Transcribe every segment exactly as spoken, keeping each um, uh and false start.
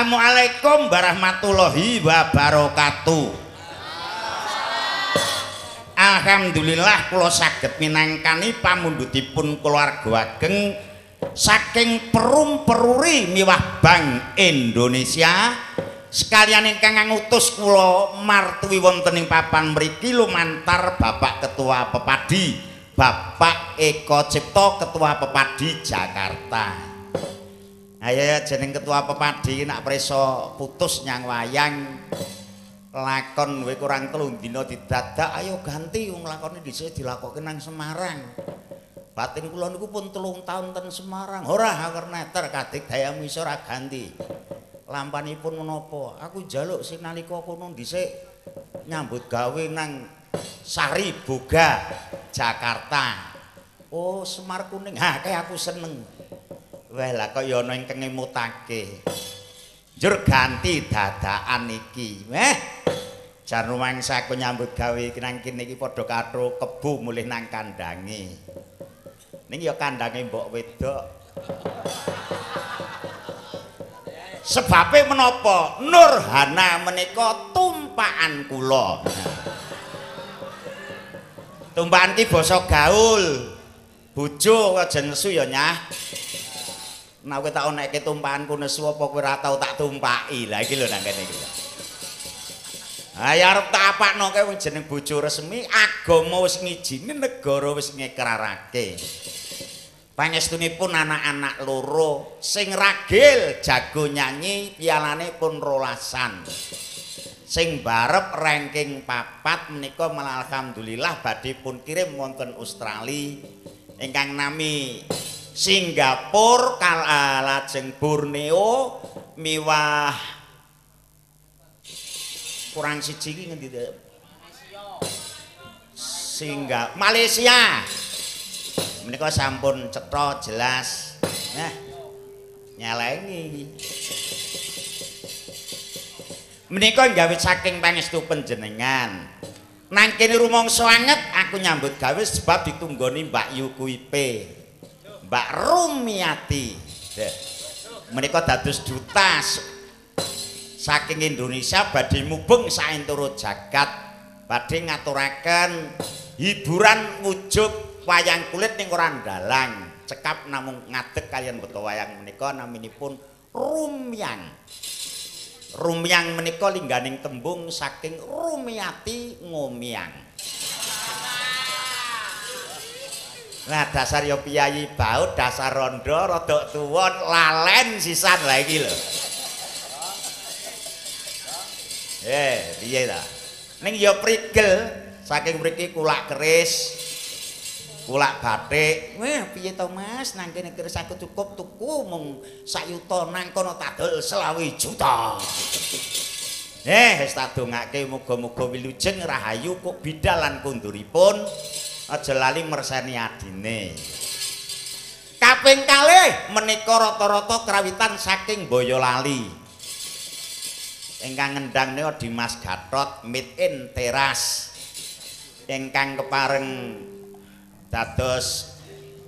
Assalamualaikum warahmatullahi wabarakatuh. Alhamdulillah kula saged minangkani pamundhutipun keluarga ageng saking Perum Peruri miwah Bank Indonesia sekalian ingkang ngutus kula martuwi wonten ing papan mriki lumantar Bapak Ketua Pepadi, Bapak Eko Cipto Ketua Pepadi Jakarta. Ayo jeneng Ketua Pepadi nak preso putus nyang wayang lakon we kurang telung dina didadak, ayo ganti wong lakone dhisik dilakoke nang Semarang. Batin kula niku pun telung taun ten Semarang. Ora kerneter kadik daya misor ganti. Lampanipun menapa? Aku njaluk sing nalika kono dhisik nyambut gawe nang Sari Boga, Jakarta. Oh, semar kuning. Ha, kaya aku seneng. Wah, lah kok ya ana ingkang mutake. Njur ganti dadakan iki. Weh. Jan rumangsaku nyambut gawe nang kene iki padha karo kebu mulih nang kandange. Ning ya kandange mbok wedok. Sebabe menapa? Nurhana menika tumpakan kula. Tumpakan ki basa gaul. Bojo aja nesu ya nyah. Nek kowe tak onekke tumpakanku nesu apa kowe ora tau tak tumpaki. Lah iki lho nang kene iki. Ha ya arep tak apakno kowe jeneng bojo resmi, agama wis ngijini, negara wis ngekrarake. Pangestunipun anak-anak loro, sing ragil jago nyanyi, pialane pun rolasan. Sing barep ranking papat menika malah alhamdulillah badhe pun kirim wonten Australia ingkang nami Singapura kal lajeng Borneo miwah kurang siji iki ngendi to? Singapura, Malaysia. Menika sampun cetha jelas. Nah, nyalengi. Menika gawe saking pangestu panjenengan. Nang kene rumangsa anget aku nyambut gawe sebab ditunggoni Mbak Yu Kuipe. Mbak Rumiati. Menika dados duta saking Indonesia badhe mubeng saentoro jagat. Badhe ngaturaken hiburan wujud wayang kulit ning orang dalang cekap namung ngadeg kalian beto wayang menika naminipun Rumyang. Rumyang menika lingganing tembung saking Rumiati Ngomyang. Nah dasar ya piyayi baut dasar rondo rodok tuwon lalen sisan lah iki lho. Eh piye ta? Ning ya prigel saking mriki kulak keris kulak batik. Wah piye to Mas, nang kene keris aku cukup tuku mung sak yuta nang kono tak dol selawe juta. Eh wis tak dongake muga-muga wilujeng rahayu kok bidal lan konduripun aja lali merseni adine. Kaping kalih menika rata-rata krawitan saking Boyolali. Ingkang ngendang nika Dimas Gatot Midin Teras. Ingkang kepareng dados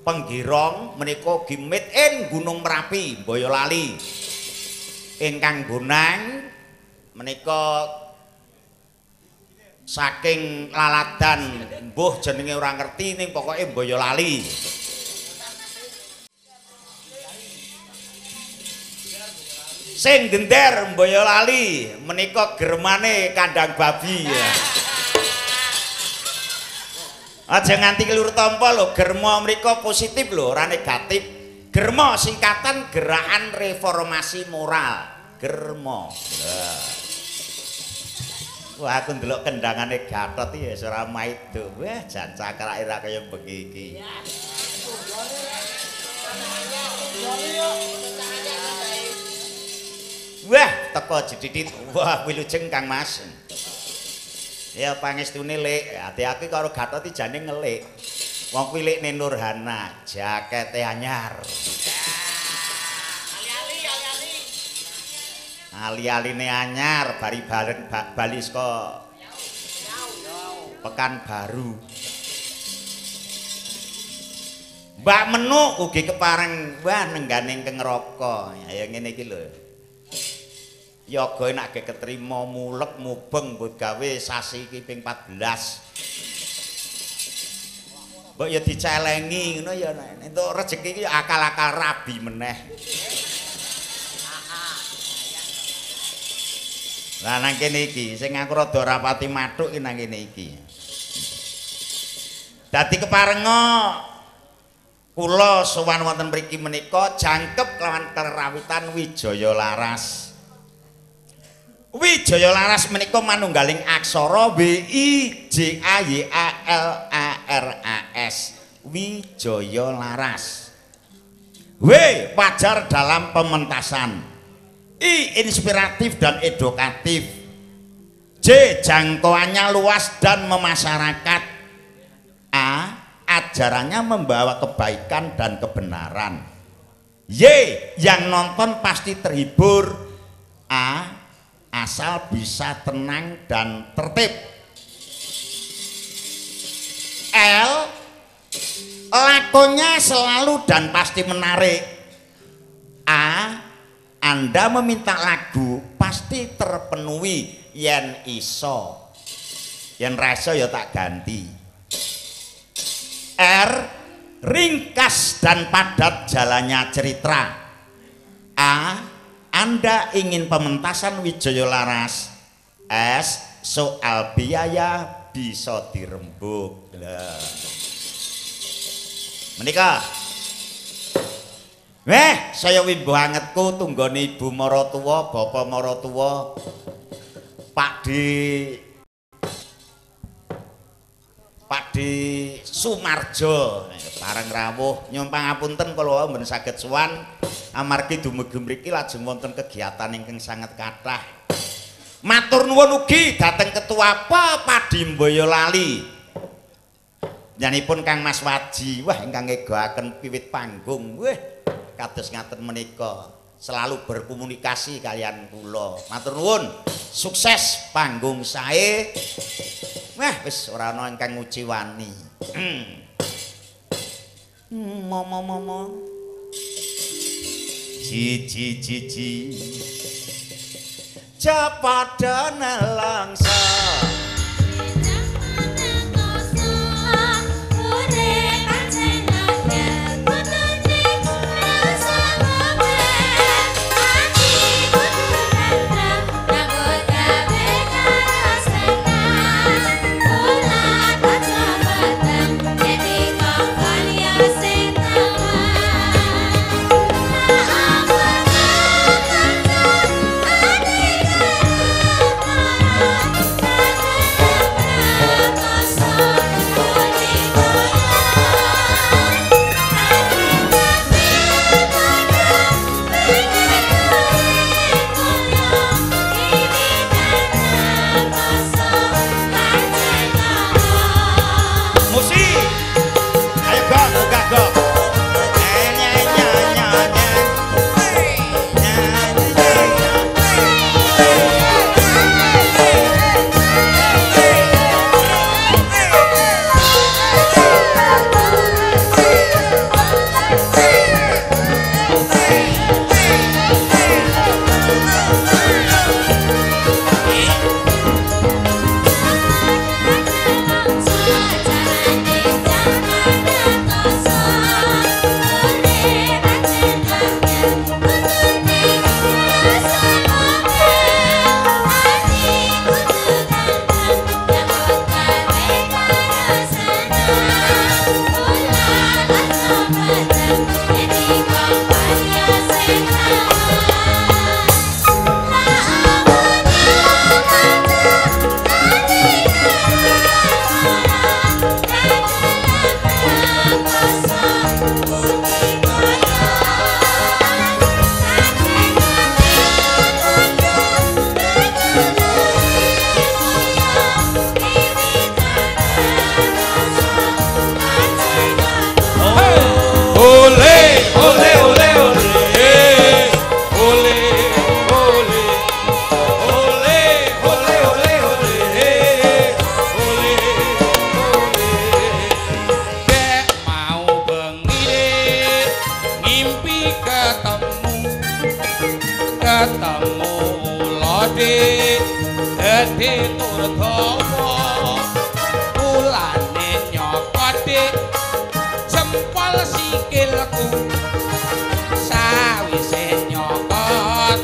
penggirong menika gimit in Gunung Merapi Boyolali. Ingkang bonang menika saking laladan mbuh jenenge ora ngerti ning pokoke Boyolali. Sing gender Boyolali menika germane kandang babi. Aja nganti kelur tompo lho, germo mereka positif lho, ora negatif. Germo singkatan gerakan reformasi moral. Germo. Wah aku ndelok kendangane Gatot ya ora maido. Wah jan cakrake ra kaya bengi iki. Wah teko jedidit. Wah wilujeng Kang Mas. Ya pangestune Lek, ati aku karo Gatot iki jane ngelik. Wong kuwi lekne Nurhana, jakete anyar. Ali-ali, ali-aline anyar, bari balen bali saka Pekanbaru. Mbak Menuk ugi kepareng wah nengganing keng neraka. Ya ngene iki lho. yoga enak ge ketrima mulek mubeng mbok gawe sasi iki ping empat belas. Mbok ya dicelengi ngono ya nek entuk rejeki iki akal-akal rabi meneh. Lah nang kene iki sing aku rada rapati mathuk iki nang kene iki. Dadi keparenga kula sowan wonten mriki menika jangkep kelawan kerawitan Wijaya Laras. Wijaya Laras menika manunggaling aksara W I J A Y A L A R A S. Wijaya Laras. W wajar dalam pementasan. I inspiratif dan edukatif. J jangkauannya luas dan memasyarakat. A ajarannya membawa kebaikan dan kebenaran. Y yang nonton pasti terhibur. A asal bisa tenang dan tertib. L lakonnya selalu dan pasti menarik. A Anda meminta lagu pasti terpenuhi yen iso. Yen ra iso ya tak ganti. R ringkas dan padat jalannya cerita. A Anda ingin pementasan Wijaya Laras. S soal biaya bisa dirembuk. Lah. Menika weh, saya wimbo angetku tunggone ibu maratuwa, bapak maratuwa, Pakde Pakde Sumarjo, bareng rawuh nyuwun pangapunten kula mboten saged sowan amargi dumugi mriki lajeng wonten kegiatan ingkang sanget kathah. Matur nuwun ugi dhateng ketua Pakde Boyolali. Nyanipun Kang Mas Waji, wah ingkang ngegoaken piwit panggung, weh kados ngaten menika selalu berkomunikasi kalian kula. Matur nuwun, sukses panggung sae. Wah wis ora ana ingkang nguciwani. Momo-momo. Ji-ji-ji-ji. Cepat nelangsa. Ketemu lo Adi Adi Nurtowo ulane nyokoti jempol sikilku sawise nyokot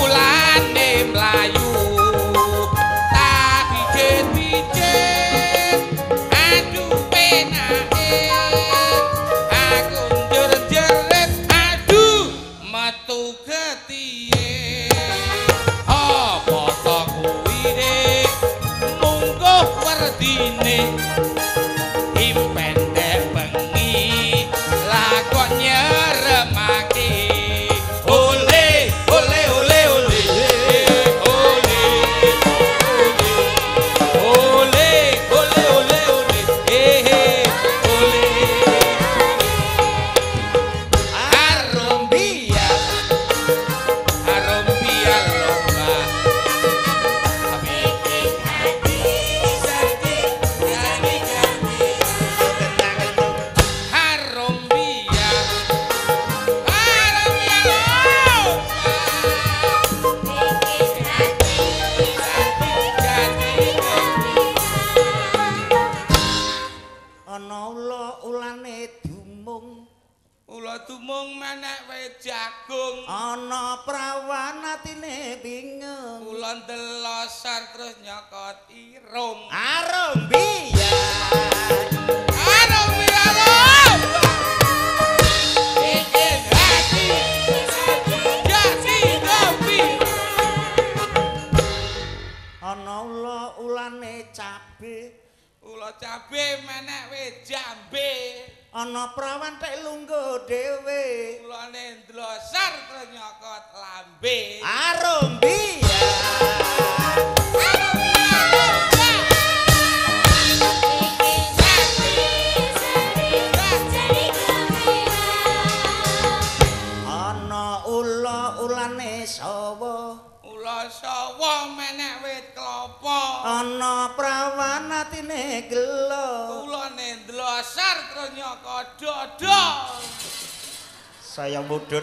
ulane mlayu tak pijet-pijet aduh penake aku njer-njerit aduh metu getiye apa to kuwi nek mungguh werdine impen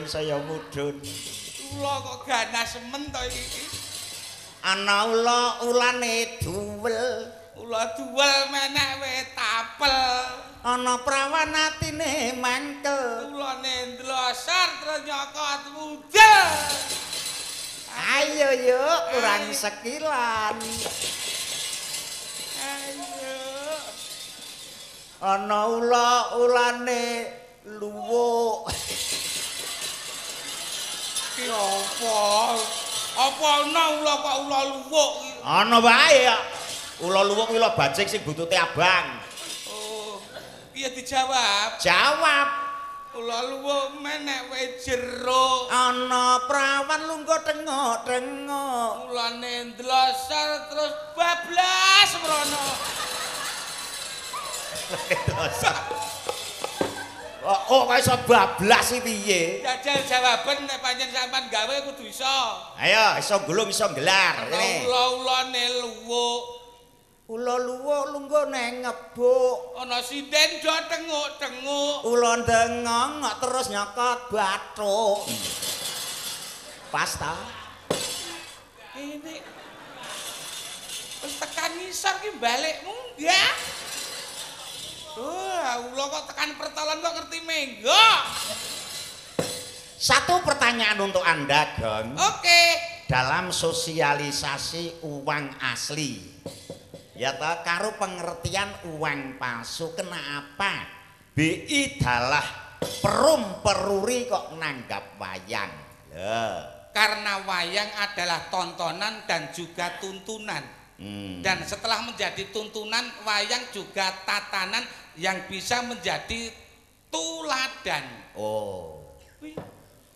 saya mudun kula kok ganas men to iki ana ula ulane duwel ula duwel menek wit tapel ana prawan atine mangkel ulane ndlosar trenyakot mudel ayo yuk kurang sekilan ayo ana ula ulane luwuk iki apa? Apa ana ula kok ula luwuk iki? Ana wae ya. Ula luwuk kuwi ula bajik sing butute abang. Oh. Piye dijawab? Jawab. Ula luwuk menek wae jeruk. Ana prawan lungguh tengok-tengok. Ulane ndlosor terus bablas mrono. Oh, oh kok iso bablas iki piye? Jajal jawaban nek pancen sampean gawe kudu iso. Ayo iso gulung iso gelar. Ula-ulane luwuk. Ula luwuk lungguh nang ngebuk. Ana sinden do tenguk-tenguk. Ula ndengong terus nyokot bathuk. Pas ta? Ini wis tekan ngisor ki balik munggah. Wah, uh, ulo kok tekan pertolongan kok ngerti menggo. Satu pertanyaan untuk Anda, Gong. Oke. Okay. Dalam sosialisasi uang asli, ya toh, karo pengertian uang palsu, kenapa B I dalah Perum Peruri kok nanggap wayang? Loh. Karena wayang adalah tontonan dan juga tuntunan. Hmm. Dan setelah menjadi tuntunan, wayang juga tatanan yang bisa menjadi tuladan. Oh.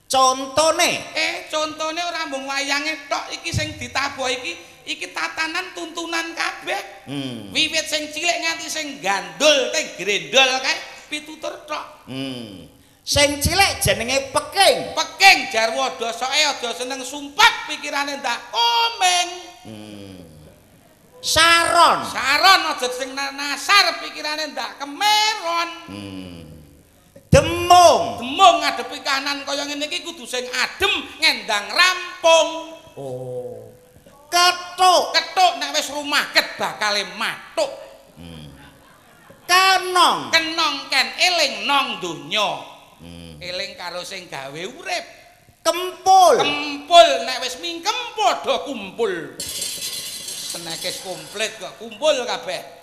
Contone? Eh, contone ora mung wayange tok iki sing ditabuh iki, iki tatanan tuntunan kabeh. Hmm. Wiwit sing cilik nganti sing gandul, teh grendol kae pitutur tok. Hmm. Sing cilik jenenge peking. Peking jarwo dosoke aja seneng sumpek pikirane ndak omeng. Hmm. Saron, saron aja sing nasar pikirane ndak kemeron. Hmm. Demung, demung ngadepi kanan kaya ngene iki kudu sing adem ngendang rampung. Oh. Ketuk. Ketuk nek wis rumaket bakale matuk. Hmm. Kenong. Kenong ken eling nang donya. Hmm. Eling karo sing gawe urip. Kempul. Kempul nek wis mingkem padha kumpul. Senekes komplit kok kumpul kabeh.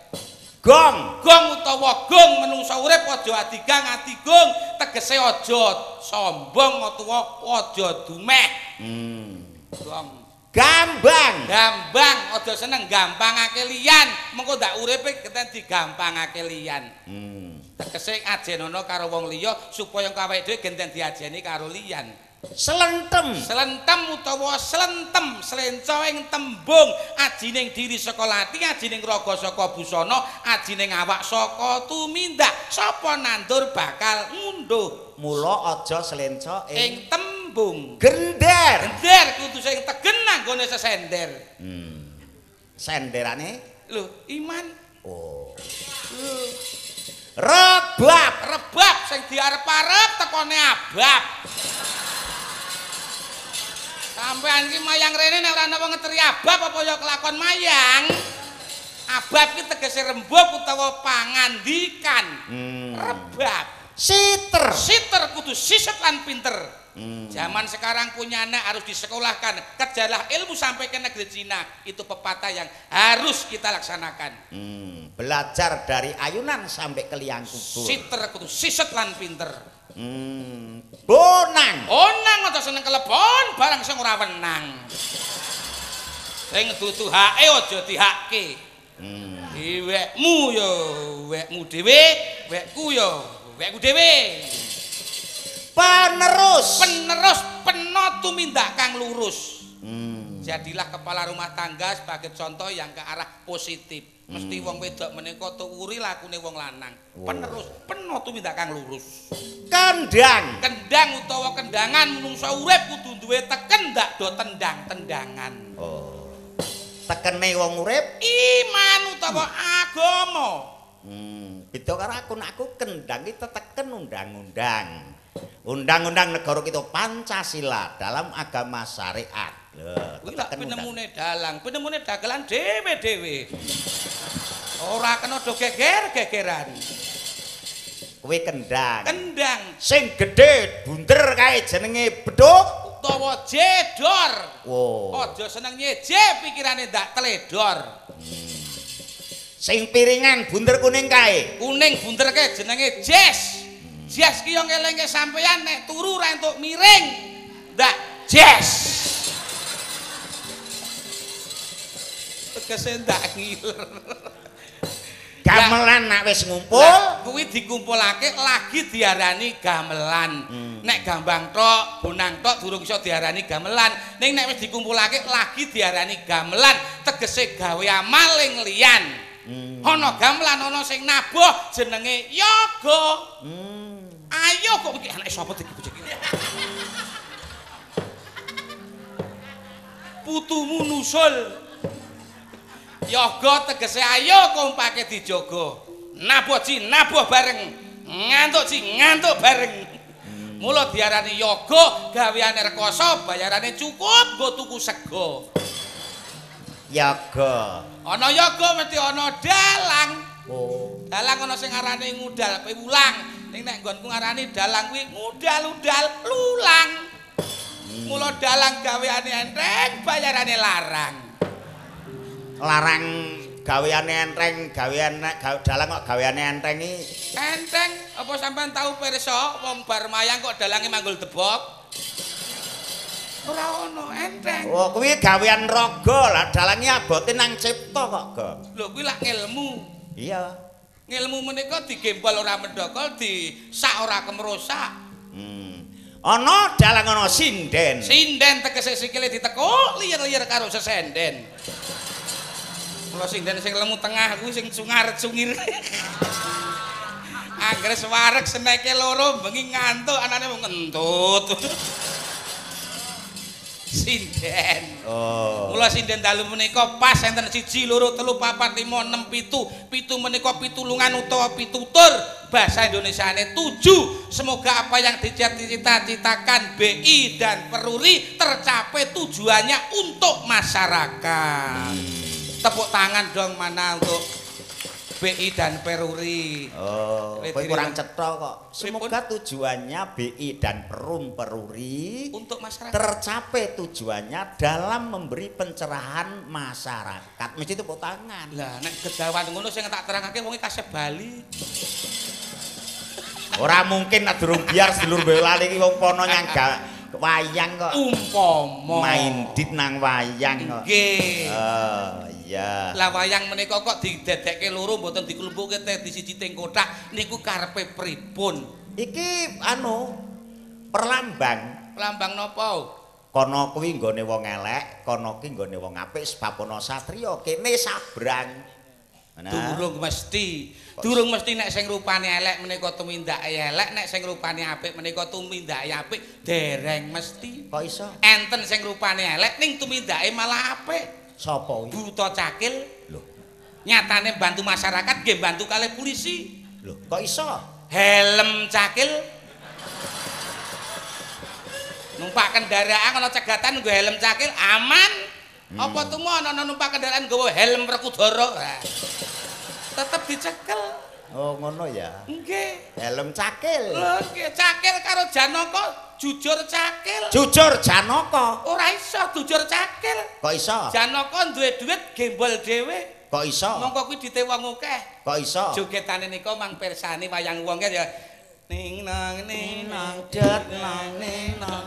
Gong, gong utawa gong menungsa urip aja adigang adigung, tegese aja sombong utawa aja dumeh. Hmm. Gong. Gambang, gambang aja seneng gampangake liyan, mengko ndak uripe keten digampangake liyan. Hmm. Tegese ajenono karo wong liya supaya awake dhewe genten diajeni karo liyan. Selentem, selentem utawa selentem, selenco ing tembung ajining diri saka lati, ajining raga saka busana, ajining awak saka tumindak. Sapa nandur bakal ngunduh. Mula aja selenco ing tembung. Gender, gender kudu sing tegen nanggone sesender. Hmm. Senderane lho iman. Oh. Loh. Rebab, rebab sing diarep-arep tekone abab. Sampean ki mayang rene nek ora ana wong ngeteri abab apa ya kelakon mayang. Abab ki tegese rembug utawa pangandikan. Hmm. Rebab. Siter. Siter kudu siset lan pinter. Hmm. Zaman sekarang punya anak harus disekolahkan. Kerjalah ilmu sampai ke negeri Cina. Itu pepatah yang harus kita laksanakan. Hmm. Belajar dari ayunan sampai ke liang kubur. Siter kudu siset lan pinter. Hmm. Bonang, bonang atau seneng kelepon barang sing ora wenang. Sing dudu hake aja dihake. Hmm. Iwekmu yo wekmu dhewe, wekku yo wekku dhewe. Penerus, penerus peno tumindak kang lurus. Hmm. Jadilah kepala rumah tangga sebagai contoh yang ke arah positif. Mesti wong wedok menika tuwuri lakune wong lanang. Penerus, peno tumindak kang lurus. Kendang, kendang utawa kendangan menungsa urip kudu duwe teken ndak do tendang-tendangan. Oh. Tekene wong urip iman utawa agama. Hmm, beda karo aku nek aku kendang iki teteken undang-undang. Undang-undang negara kita Pancasila dalam agama syariat. Kuwi lak penemune dalang, penemune dagelan dhewe-dhewe. Ora kena do geger-gegeran. Kuwi kendang. Kendang sing gedhe bunder kae jenenge bedhug utawa jedor. Wow. Aja seneng nyeje pikirane ndak teledor. Hmm. Sing piringan bunder kuning kae. Kuning bunder kae jenenge jes. Hmm. Jes ki yo ngelingke sampeyan nek turu ra entuk miring. Ndak jes. Tegese ndak ngiler. Gamelan nek wis ngumpul, kuwi dikumpulake lagi diarani gamelan. Hmm. Nek gambang tok, bonang tok durung iso diarani gamelan. Ning nek wis dikumpulake lagi diarani gamelan, tegese gawe amal ing liyan. Hmm. Ana gamelan ana sing nabuh jenenge yoga. Hmm. Ayo kok iki anak sapa iki bocah iki. Putumu nusul. Yoga tegese ayo kompake dijogo. Nabuh ci nabuh bareng, ngantuk ci ngantuk bareng. Mula diarani yoga, gaweane rekoso, bayarane cukup, nggo tuku sego. Yoga. Ana yoga mesti ana dalang. Oh. Dalang ana sing arane ngudal piwulang. Ning nek nggonku arane dalang kuwi ngudal-udal lulang. Mula dalang gaweane enteng, bayarane larang. Larang gaweane enteng, gawean gawe dalang kok gaweane enteng iki. Enteng apa sampean tahu pirsa wong bar mayang kok dalange manggul debok? Ora ono enteng. Oh, kuwi gawean raga lah, dalange abote nang cipta kok, Go. Lho kuwi lak ilmu. Iya. Ilmu menika digempol ora mendokol, disak ora kemrosak. Ana dalang ana sinden. Sinden tegese sikile ditekuk, liyer-liyer karo sesenden. Kula sinden sing lemu tengah kuwi sing sungaret-sungir. Anggres wareg seneke loro bengi ngantuk anane wong ngentut. sinden. Oh. Kula sinden dalu menika pas enten siji loro telu papat lima enam pitu. Pitu menika pitulungan utawa pitutur. Bahasa Indonesiane tujuh. Semoga apa yang dicita-citakan B I dan Peruri tercapai tujuannya untuk masyarakat. Tepuk tangan dong mana untuk B I dan Peruri. Oh, kurang cetol kok. Semoga tujuannya B I dan Perum Peruri untuk masyarakat tercapai tujuannya dalam memberi pencerahan masyarakat. Mesti tepuk tangan. Lah nek kedawan ngono sing tak terangake wong iki kasep bali. Ora mungkin nek durung biar sedulur Boyolali iki wong pono nyangga wayang kok. Umpama main dit nang wayang kok. Nggih. Oh. Ya. Lah wayang menika kok didedekke loro mboten diklumpukke teh disiji teng kotak niku karepe pripun? Iki anu perlambang. Perlambang napa? Kono kuwi nggone wong elek, kono ki nggone wong apik sebab ana satriya, kene sabrang. Nah. Durung mesti. Durung mesti nek sing rupane elek menika tumindake elek, nek sing rupane apik menika tumindake apik, dereng mesti. Kok iso? Enten sing rupane elek ning tumindake malah apik. Sopo buta Cakil lho nyatane bantu masyarakat nggih bantu kalih polisi lho kok iso helm Cakil numpak kendaraan ana cegatan nggo helm Cakil aman hmm. Apa tumo ana numpak kendaraan nggo helm Werkudara tetep dicekel oh ngono ya nggih helm Cakil lho nggih Cakil karo Janaka jujur Cakil jujur Janaka ora iso jujur Cakil kok iso Janaka duwe duit gembol dhewe kok iso mongko kuwi dite wong akeh kok iso jogetane nika mang persani wayang wong ya ning nang ning nang jet nang ning nang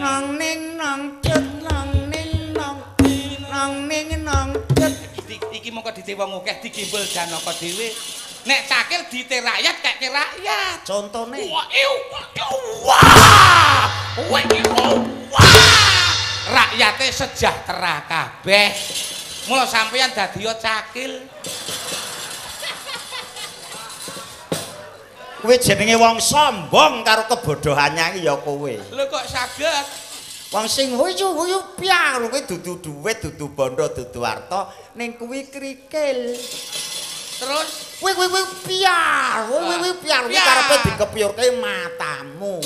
nang ning nang jet nang ning nang nang ning nang jet iki mongko dite wong akeh digembol Janaka dhewe nek Cakil dite rakyat kake rakyat contone rakyate sejahtera kabeh mula sampeyan dadi yo Cakil kowe jenenge wong sombong karo kebodohannya iki ya kowe lho kok saged wong sing huyu huyu piang kowe dudu duwit dudu bondo dudu harta ning kuwi krikil terus wih wih wih piar wih wih wih piar wih karepe dikepiurke matamu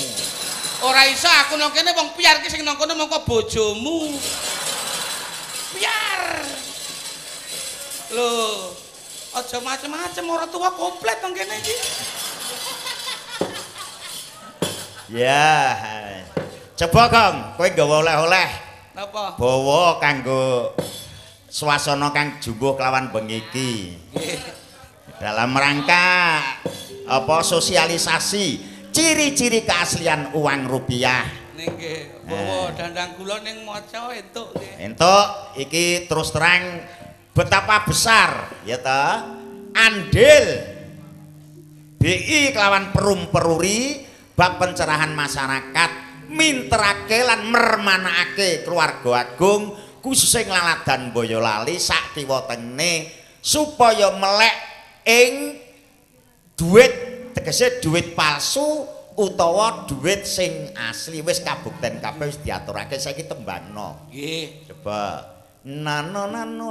ora iso aku nang kene wong piar ki sing nang kono mongko bojomu piar lho aja macem-macem ora tuwa komplit nang kene iki ya coba Kang kowe nggawa oleh-oleh napa bawa kanggo swasana kang jumbuh kelawan bengi iki dalam rangka apa sosialisasi ciri-ciri keaslian uang rupiah nggih bowo dandang kula ning maca entuk nggih entuk iki terus terang betapa besar ya ta andil B I kelawan Perum Peruri bab pencerahan masyarakat minterake lan mermanakake keluarga agung khususnya nglaladan Boyolali sak kiwatene supaya melek ing duit tegese duit palsu utawa duit sing asli wis kabukten kabeh wis diaturake saiki tembangno nggih coba nano nano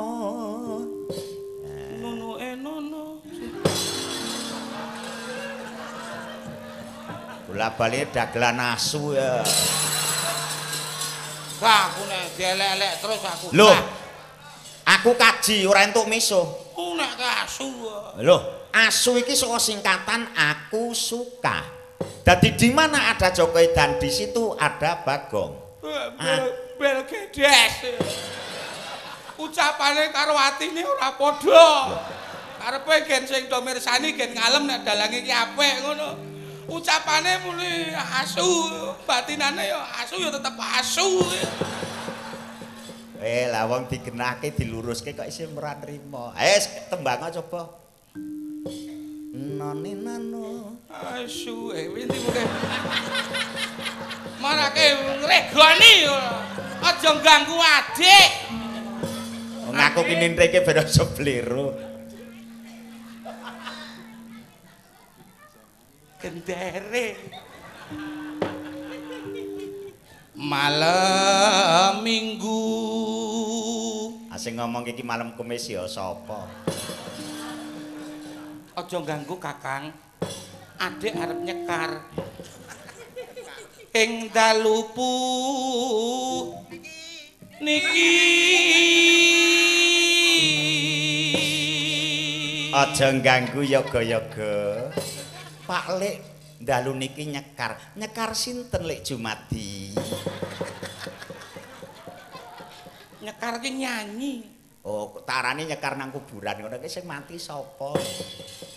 nono enono bola bali dagelan asu ya aku nek dielek-elek terus aku lho aku kaji ora entuk misuh aku nak ke asu loh asu ini soal singkatan aku suka jadi dimana ada Joko Edan di situ ada Bagong belgedes ucapannya karo hati ini ora podo karepe gen sing do mirsani gen ngalem nek dalange iki apik ngono ucapannya muni asu batinane ya asu ya tetep asu eh lah wong digenahke diluruske kok isih ora nrimo eh tembang coba noni nano asu eh winti mule marake ngregoni aja ngganggu adik wong aku ki nreke ben aja blero gendere malam sing ngomong iki malam kemis ya sapa? Aja ganggu Kakang. Adik arep nyekar. Ing dalupu niki. Aja ganggu yoga-yoga. Pak Lek dalu niki nyekar. Nyekar sinten Lek Jumadi? Nyekar ki nyanyi. Oh, tarane nyekar nang kuburan ngono ki sing mati sapa?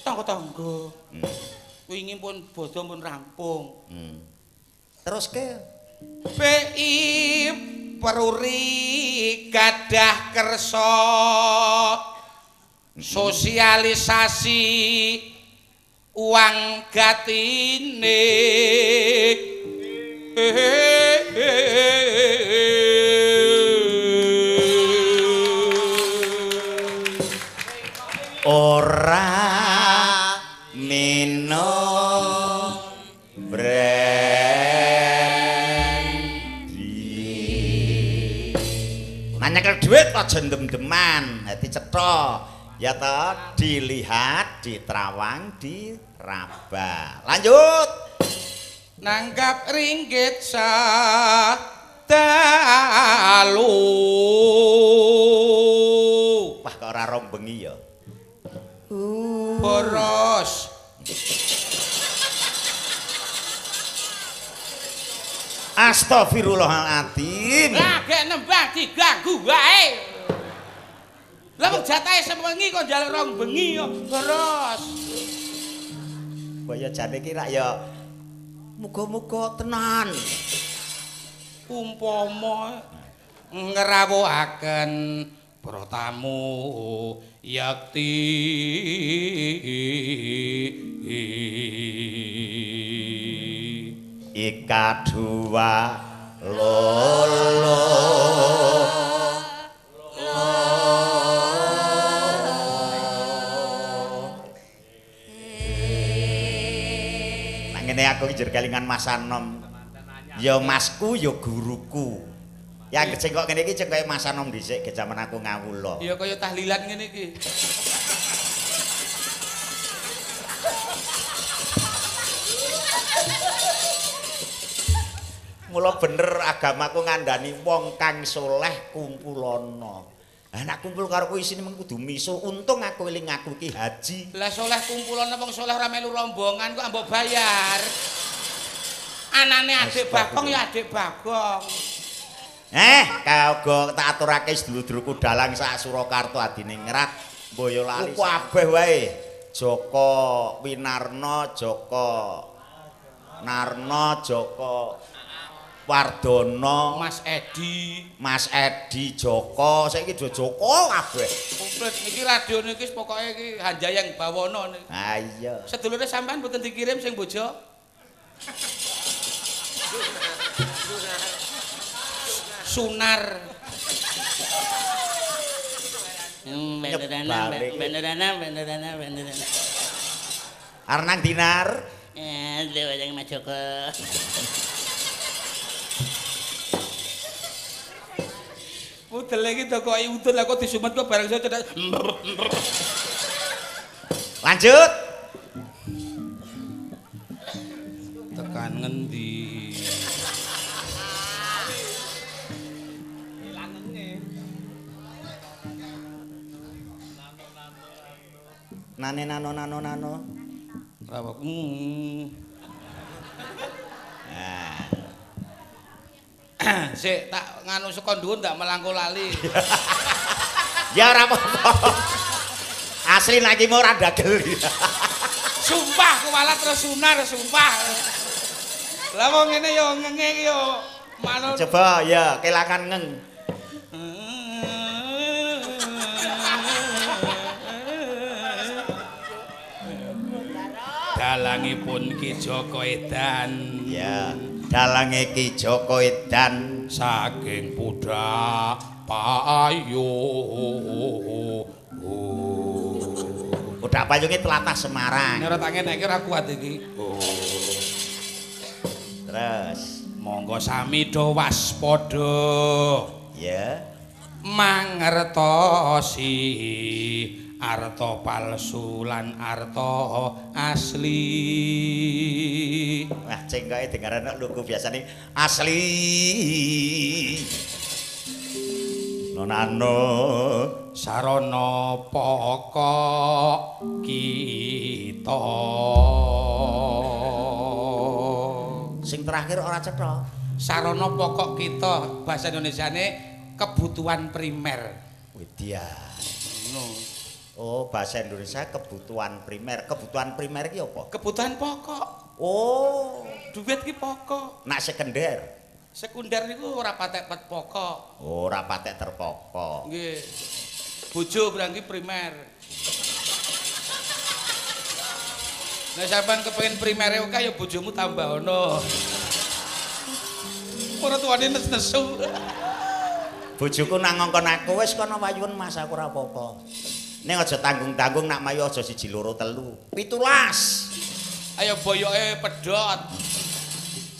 Tangga-tangga. Hmm. Wingi pun bodho pun rampung. Hmm. Terus ke Perum Peruri gadah kersa sosialisasi uang gatine. Ora minum brandy. Nyekel duit aja ndem-deman, hati cetha. Ya toh, dilihat, ditrawang, diraba. Lanjut. Nanggap ringgit sadalu. Wah, kok ora rombengi ya. Uh. Boros. Astagfirullahaladzim. Lagi nembang diganggu wae. Lah wong jatahe sewengi kok njaluk rong bengi yo. Boros. Kaya jane iki rak ya muga-muga tenan. Umpama ngrawuhaken para tamu yakti ikadua lolo nangene aku njer kelingan Mas Anom ya masku ya guruku. Ya geceng kok ngene iki cengkoke Mas Anom dhisik ge jaman aku ngawula. Ya kaya tahlilan ngene iki. Mula bener agamaku ngandani wong kang soleh kumpulana. Lah nek kumpul karo kuwi isine kudu miso. Untung aku eling aku ki haji. Lah soleh kumpulana wong soleh ora melu rombongan kok ambok bayar. Anane adik Bagong ya adik Bagong. Eh, kagok tak aturake sedulur-dulurku dalang sak Surakarta adine Ngrat Boyolali. Ku kabeh wae. Joko Winarno, Joko Narno, Joko Wardono, Mas Edi, Mas Edi Joko. Saiki do Joko kabeh. Komplit iki radio niki pokoke iki Hanjayang Bawono niki. Ha iya. Sedulure sampean mboten dikirim sing bojo. Sunar. Benderana, benderana, benderana, benderana. Arnang dinar. Eh, lewajang Mas Joko. Udah lagi toko ayu udah lah kok disumat kok barang saya cedak. Lanjut. Tekan ngendi? Nane nano nano nano. Rawak. Hmm. Nah. Sik tak nganu saka dhuwur ndak melangko lali. Ya ora apa-apa. Asli nek iki ora dagel. Sumpah ku malah terus sunar sumpah. Lah wong ngene yo ngenge iki yo manut. Coba ya kelangan ngeng. Dalange pun Ki Joko Edan. Ya, dalange Ki Joko Edan saking Putra Payu. Putra Payunge tlatah Semarang. Ora tak ngenekke ora kuat iki. Terus monggo sami do waspada. Ya. mangertosi arto palsu lan arto asli. Wah, cengkake dengarane lugu biasane asli. Nonano sarana pokok kita. Sing terakhir ora cetha. Sarana pokok kita bahasa Indonesiane kebutuhan primer. Widya. No. Oh, bahasa Indonesia kebutuhan primer. Kebutuhan primer ki apa? Kebutuhan pokok. Oh, duit ki pokok. Nak sekunder. Sekunder niku ora patek pet pokok. Oh, ora patek terpokok. Nggih. Bojo berangki primer. Nek nah, sampean kepengin primere oke ya bojomu tambah ono. Ora tuane nesu. Bojoku nang ngongkon aku wis kono wayuhen Mas aku ora apa-apa. Nek aja tanggung-tanggung nak mayu aja siji loro telu. tujuh belas. Ayo boyoke pedhot.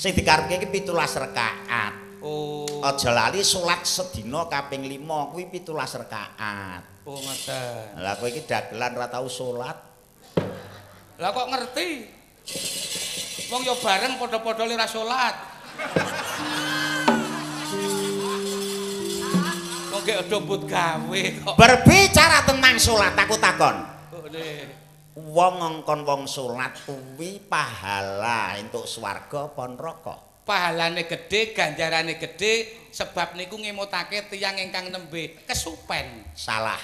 Sing dikarepke iki tujuh belas rakaat. Oh. Aja lali salat sedina kaping lima kuwi tujuh belas rakaat. Oh, ngoten. Lah kowe iki dagelan ra tau salat. Lah kok ngerti? Wong ya bareng padha-padha ora salat. Gak dobut gawe kok. Berbicara tentang sholat aku takon. Wong ngongkon wong sholat kuwi pahala untuk swarga pon roko. Pahalane gede, ganjarane gede, sebab niku ngemutake tiyang ingkang nembe kesupen. Salah.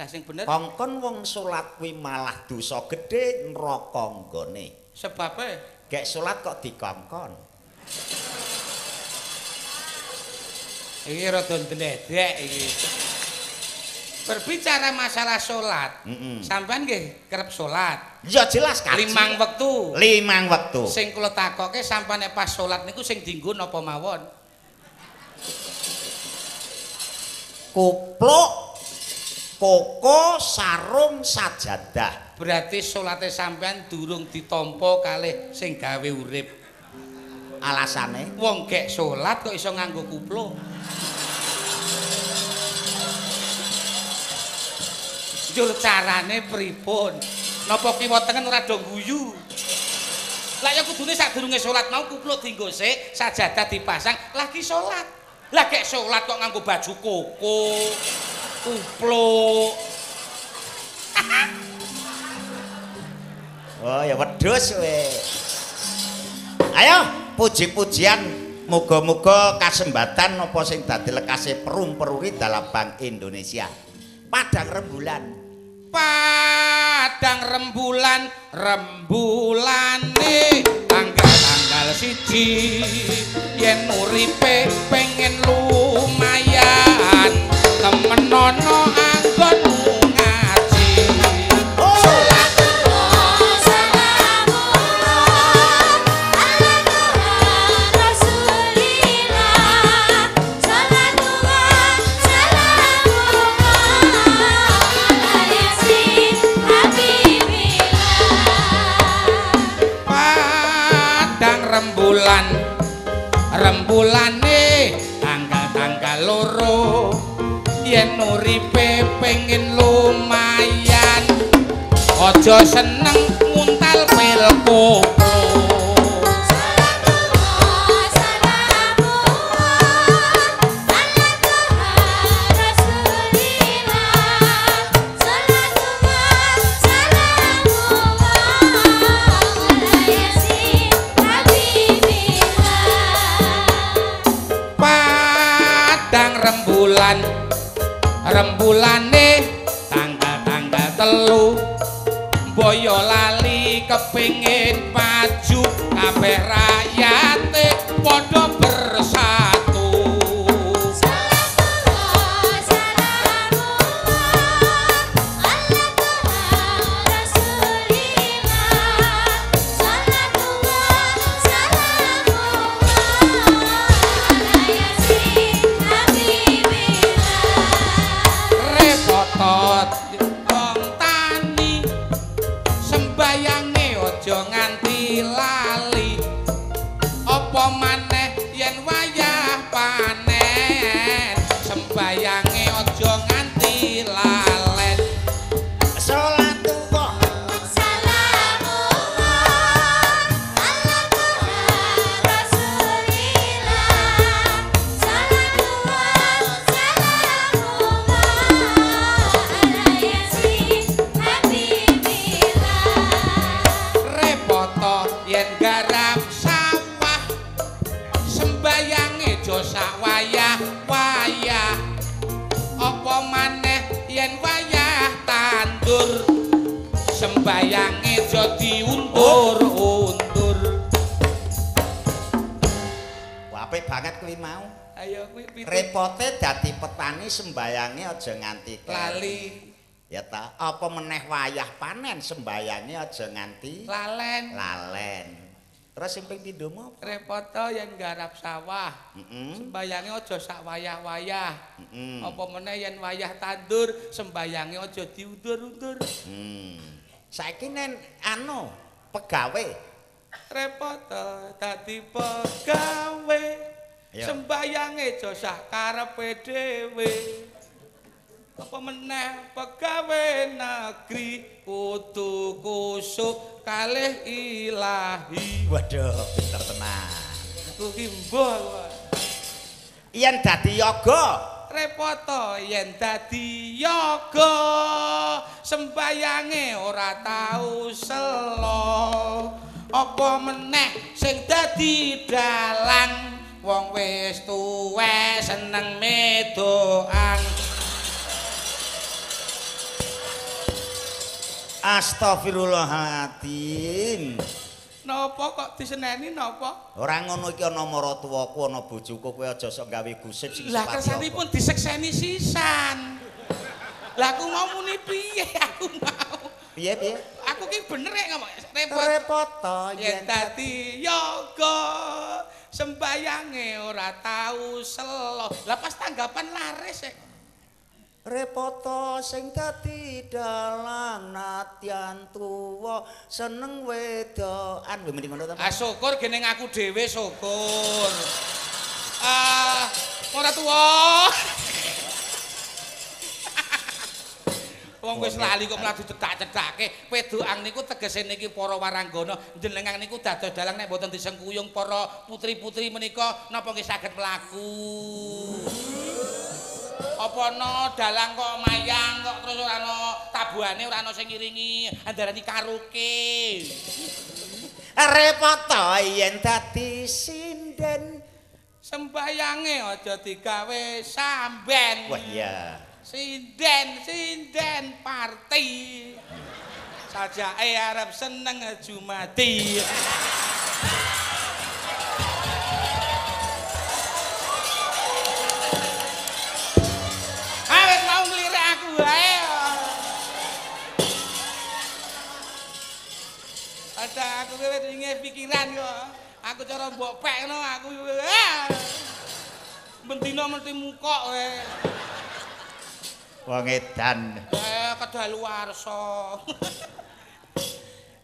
Lah sing bener. Ngongkon wong sholat kuwi malah dosa gede neraka nggone. Sebabe gak sholat kok dikongkon. Ini rada ndledek iki. Berbicara masalah salat, mm -mm. Sampean nggih kerep salat? Ya jelas kaji. Limang wektu. Limang wektu. Sing kula takoke sampean nek pas salat niku sing dienggo napa mawon? Kupluk, koko, sarung, sajadah. Berarti salate sampean durung ditampa kalih sing gawe urip. Alasane wong gek salat kok iso nganggo kuplo. Jur carane pripun? Napa kiwa tengen ora do guyu? Lah ya kudune sadurunge salat mau kuplo dienggo sik, sajadah dipasang, lagi salat. Lah gek salat kok nganggo baju koko, kuplo. Oh ya wedhus kowe. Ayo puji-pujian, moga-moga kasembatan apa sing dadi lekase Perum Peruri dalam Bank Indonesia. Padang rembulan, padang rembulan, rembulane tanggal-tanggal siji. Yen uripe pengen lumayan, temenono anggonmu ngaji. Oh. Rembulane tanggal-tanggal loro yen uripe pengin lumayan aja seneng nguntal pelko. Rembulane tanggal-tanggal telu Boyolali kepingin maju kabeh rakyate padha bersatu. Sembayange ojo nganti lali, opo maneh bayange josak wayah wayah apa maneh yen wayah tandur sembayange jo diundur-undur. Apik banget kuwi mau. Ayo kuwi pitu. Repote dadi petani sembayange aja nganti lali. Ya ta, apa meneh wayah panen sembayange aja nganti lalen. Lalen. Terus sing ping pindhomu repoto yen nggarap sawah. Mm -mm. Sembayange aja sak wayah-wayah. Mm -mm. Apa meneh yen wayah tandur sembayange aja diundur-undur. Hmm. Saiki nen anu pegawe repoto dadi pegawe. Sembayange aja sak karepe dhewe. Apa meneh pegawai negeri kudu kusuk kalih ilahi. Waduh, pinter tenan. Aku ki mbah. Yen dadi yoga, repoto yen dadi yoga. Sembayange ora tau selo. Apa meneh sing dadi dalang wong wis tuwa seneng medokan. Astaghfirullahaladzim. Napa kok diseneni napa? Ora ngono iki ana maratuwaku ana bojoku kowe aja sok gawe gosip sing sepatu. Lah kersanipun disekseni sisan. Lah aku mau muni piye aku mau. Piye piye? Aku ki bener rek ngomong repot. Repot to yen dadi yoga sembayange ora tau selo. Lah pas tanggapan laris rek. Repoto sing dadi dalang natyan tuwa seneng wedokan. Mending ngono ta. Ah syukur gene aku dhewe syukur. Ah ora tuwa. Wong wis lali kok mlaku cetak-cetake. Wedokan niku tegese niki para waranggana jenengan niku dados dalang nek mboten disengkuyung para putri-putri menika napa nggih saged mlaku. Apa no dalang kok mayang kok terus ora ono tabuhane ora ono sing ngiringi andarani karaoke. Repot to yen dadi sinden sembayange aja digawe samben. Wah iya. Sinden sinden party. Sajake arep seneng jumati. Ada aku wis ringe pikiran kok. Aku cara mbok pek ngono aku bendina mesti mukok kowe. Wong edan. Eh kedaluwarsa.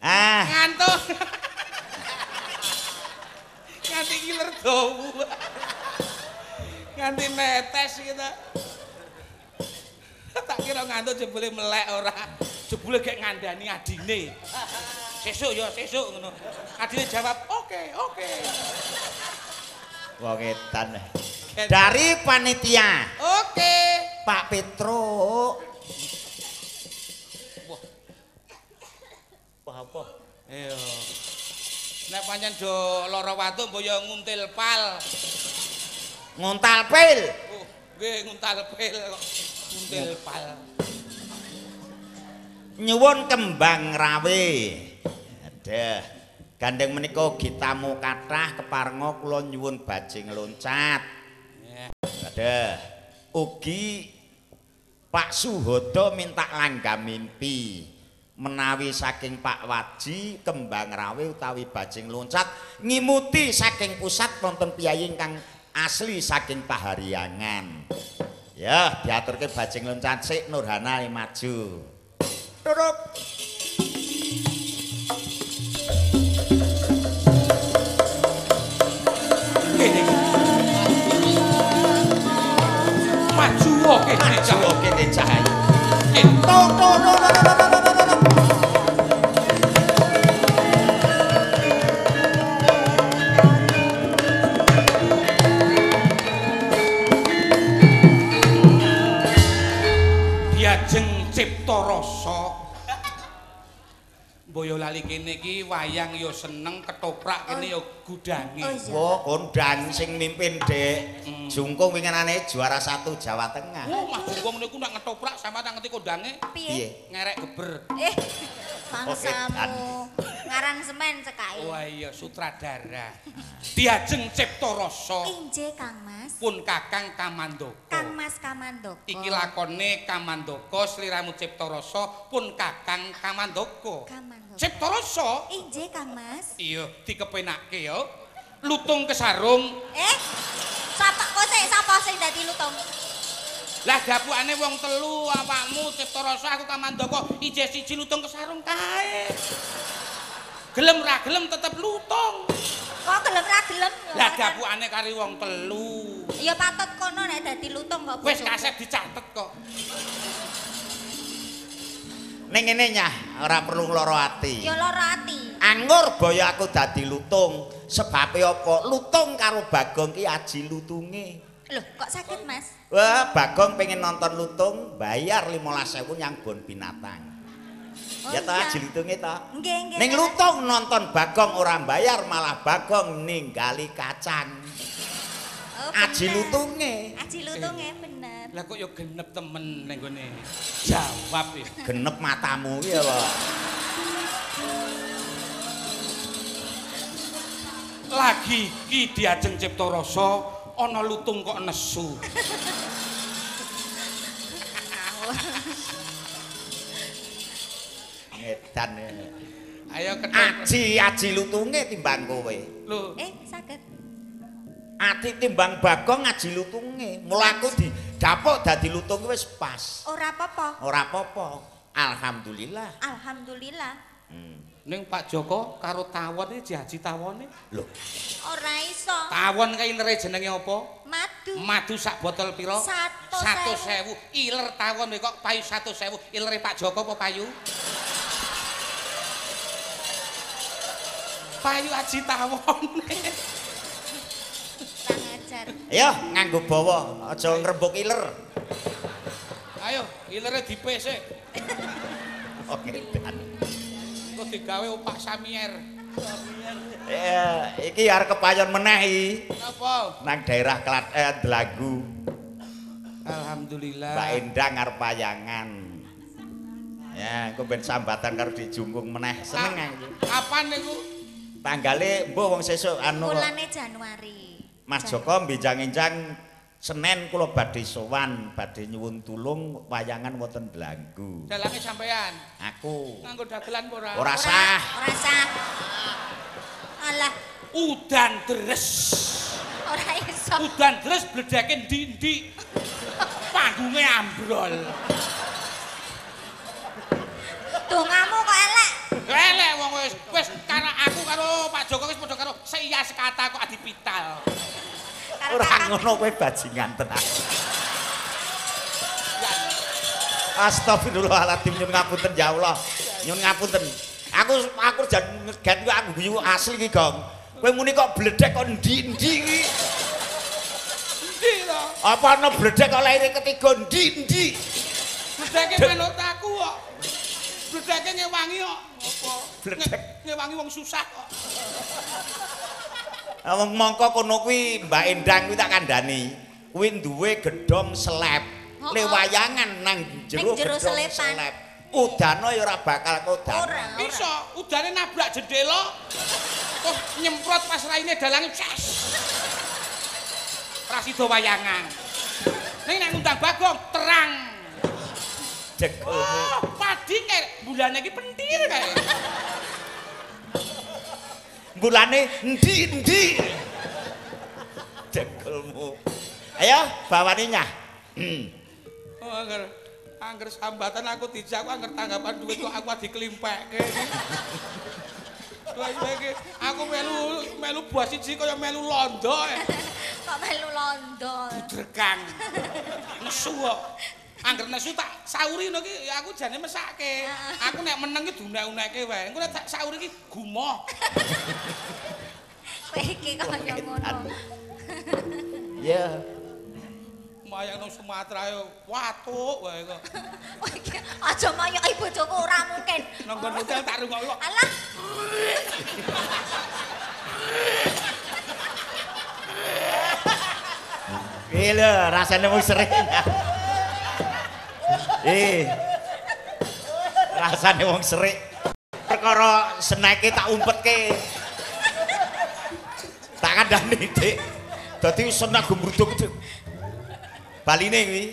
Ah. Ngantuk. Nganti kiler dowu. Nganti metes gitu. Tak kira ngantuk jebule melek ora. Jebule gek ngandani adine. Sesuk ya sesuk ngono. Adine jawab, "Oke, oke." Wong edan. Dari panitia. Oke. Pak Petruk. Wah. Wah apa? Iya. Nek pancen do lara watu mbo ya nguntil pal. Nguntal pil. Oh, nggih nguntal pil kok. Nguntil pal. Nyuwun kembang rawe. Aduh, gandeng menika gitamu kathah keparenga kula nyuwun bajing loncat. Aduh, ugi Pak Suhodo minta langga mimpi menawi saking Pak Waji kembang rawe utawi bajing loncat ngimuti saking pusat wonten piyayi ingkang asli saking Pahariangan. Ya, diaturke bajing loncat sik Nurhana maju. Turut maju oke maju oke dicahai to to to dia jeng Ciptoroso. Boyolali kene iki wayang yo seneng, ketoprak kene yo gudange. Oh, gondang sing mimpin Dek Jungkung winginane juara satu Jawa Tengah. Oh, Mas Jungkung niku nak ngetoprak sama tak ngerti kondange. Piye? Ngerek geber. Eh, bangsamu ngaran semen cekai. Wah iya, sutradara. Diajeng Ciptoroso. Inje Kang Mas. Pun Kakang Kamandoko. Kang Mas Kamandoko. Iki lakone Kamandoko, sliramu Ciptoroso pun Kakang Kamandoko. Ciptoroso, inje Kang Mas. Iya, dikepenake yo. Lutung ke sarung. Eh, sapa kok sik sapa sing dadi lutung? Lah gapukane wong telu, awakmu Ciptoroso, aku Kamandoko, inje siji lutung ke sarung kae. Gelem ra gelem tetep lutung. Kok gelem ra gelem? Lah gapukane kari wong telu. Iya patut kono nek dadi lutung kok. Wis kasep dicatet kok. Neng ini nyah, orang perlu loro ati. Ya loro ati. Anggur boyo aku dadi lutung. Sebabnya apa? Lutung karo Bagong ki aji lutunge. Loh, kok sakit Mas? Wah, Bagong pengen nonton lutung, bayar lima belas ribu yang bon binatang. Oh, ya tak aji lutunge tak? Neng lutung nonton Bagong orang bayar, malah Bagong ninggali kacang. Oh, aji lutunge. Aji lutunge bener. Lah kok yo genep temen neng gone. Jawab ya. Genep matamu ya loh. Lagi ki diajeng Ciptoroso ana lutung kok nesu. Edan. Ayo ketemu. Aji aji lutunge timbang kowe. Lho, eh saged. Ati timbang Bagong aji lutunge. Mula aku di dapok dadi lutung wis pas. Ora apa-apa. Ora apa-apa. Alhamdulillah. Alhamdulillah. Hmm. Ning Pak Joko karo tawon iki diaji tawone. Lho. Ora iso. Tawon kae ilere jenenge apa? Madu. Madu sak botol pira? seratus ribu. Iler tawon kok payu seratus ribu. Ilere Pak Joko apa payu? Payu aji tawone. Ayo nganggo bawa, aja ngrembug iler. Ayo, ilere dipesek. Oke, Dan. Engko digawe opak samier. Ya, iki arep kepayon menehi. Napa? Nang daerah Klaten Dlagu. Alhamdulillah. Mbak Endang arep payangan. Ya, engko ben sambatan karo Dek Jungkung meneh. Seneng aku. Kapan niku? Tanggale mbuh wong sesuk anu. Mulane Januari. Mas Joko mbinjang-injang Senen kula badhe sowan, badhe nyuwun tulung wayangan wonten Dlagu. Dalange sampean? Aku. Nganggo dagelan ora? Ora sah. Ora sah. Alah, udan deres. Ora iso. Udan deres bledeke ndi-ndi. Panggunge ambrol. Dongamu kok elek. Elek wong wis wis karena aku karo Pak Joko wis padha karo saya sekata kok adipital. Ora ngono kowe bajingan tenan. Astagfirullahaladzim nyun ngapunten ya Allah. Nyun ngapunten. Aku aku jan ngeget kok aku guyu asli iki, Gong. Kowe muni kok bledek kok ndi-ndi iki. Ndi to. Apa ana bledek kok laire ketiga ndi-ndi. Bledeke manut aku kok. Bledeke ngewangi kok apa? Bledek ngewangi wong susah kok. Wong mongko kono kuwi Mbak Endang kuwi tak kandhani. Kuwi duwe gedhong seleb. Le wayangan nang jero seleb. Udane ya ora bakal kodan. Iso, udane nabrak jendela. Terus nyemprot pas raine dalange. Prasido wayangan. Ning nek ngundang Bagong terang. Wah, padi kayak bulannya ini pentir kayak bulannya endi-endi jegelmu ayo bawaninya oh anggar anggar sambatan aku tidak aku anggar tanggapan duit kok aku dikelimpek aku melu melu buah siji kaya melu londo kok melu londo budrekan nesu kok angger nesu tak sauri no ki aku jane mesake. Aku nek meneng ki dunek-uneke wae. Engko nek sauri ki gumoh. Kowe iki kaya ngono. Ya. Mayang nang Sumatera yo watuk wae kok. Aja mayang ibu Joko ora mungkin. Nang nggon hotel tak rungok kok. Alah. Gila, rasane mung sering. Eh. Rasane wong serik. Perkara seneke tak umpetke. Tak kandhani dik. Dadi senak gumruduk. Baline kuwi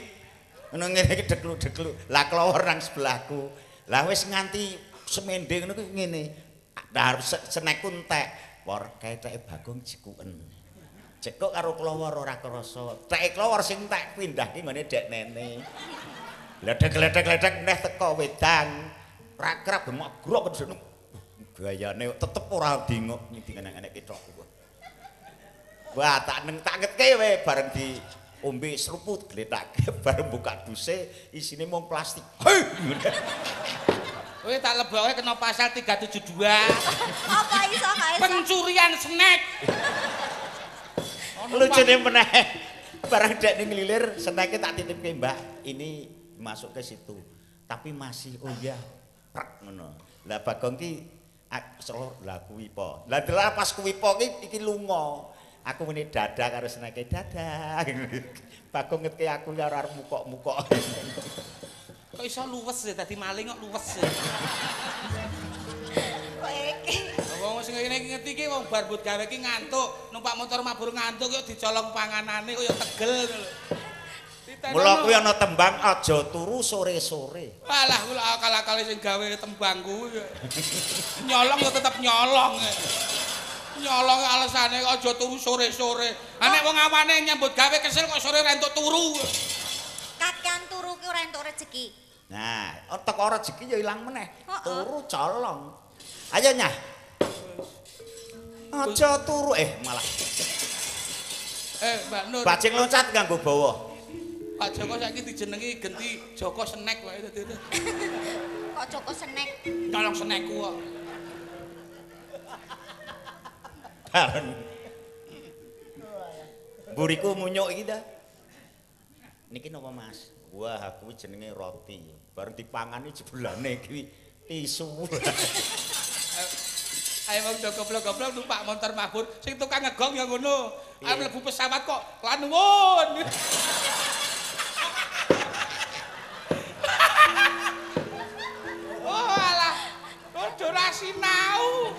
ngono ngene iki dekluk-dekluk. Lah kelawor nang sebelahku. Lah wis nganti semende ngono kuwi ngene. Dar senekku entek. Wor kaeteke Bagong jekuken. Jekuk karo kelawor ora krasa. Teke kelawor sing tak pindahke ngene dek nene. Ledek-ledek-ledek neh teko wedang. Rakrab gemok grok kene. Gayane tetep ora dingok nyiding anak-anak ketok. Wah, tak neng tangetke we bareng di ombe seruput gletake bareng buka duse isine mung plastik. Hei. Kowe tak lebokke kena pasal tiga tujuh dua. Apa iso kae? Pencurian snack. Lucune meneh. Barang dek ning lilir snacke tak titipke Mbak, ini masuk ke situ. Tapi masih oh ya prek ngono. Lah Bagong ki selor lah kuwi po. Lah delap pas kuwi po ki iki lunga. Aku muni dadah karo senake dadah. Bagong ngetke aku karo arep mukok-mukok. Kok iso luwes ya tadi maling kok luwes. Kok iki. Wong sing ngene iki ngerti iki wong barbut gawe iki ngantuk, numpak motor mabur ngantuk kok dicolong panganane kok ya tegel lho. Mula kuwi ana tembang aja turu sore-sore. Alah kula akal-akale sing gawe tembang kuwi. Nyolong ya tetep nyolong. Nyolong alasane kok aja turu sore-sore. Ha nek wong awane nyambut gawe kesel kok sore rentuk turu. Kakean turu ki ora entuk rejeki. Nah, otak ora rejeki ya ilang meneh. Turu colong. Ayo nyah. Aja turu eh malah. Eh Mbak Nur. Bajing loncat nganggo bawa. Pak Joko saiki dijenengi genti Joko Senek wae dadi. Kok Joko Senek? Colong senekku kok. Buriku munyuk iki ta. Niki napa Mas? Wah, aku jenenge roti. Bareng dipangani jebulane iki tisu. Ayo wong goblok-goblok numpak motor mabur, sing tukang ngegong ya ngono. Arep mlebu pesawat kok, lan nuwun. Oh alah, ora sinau.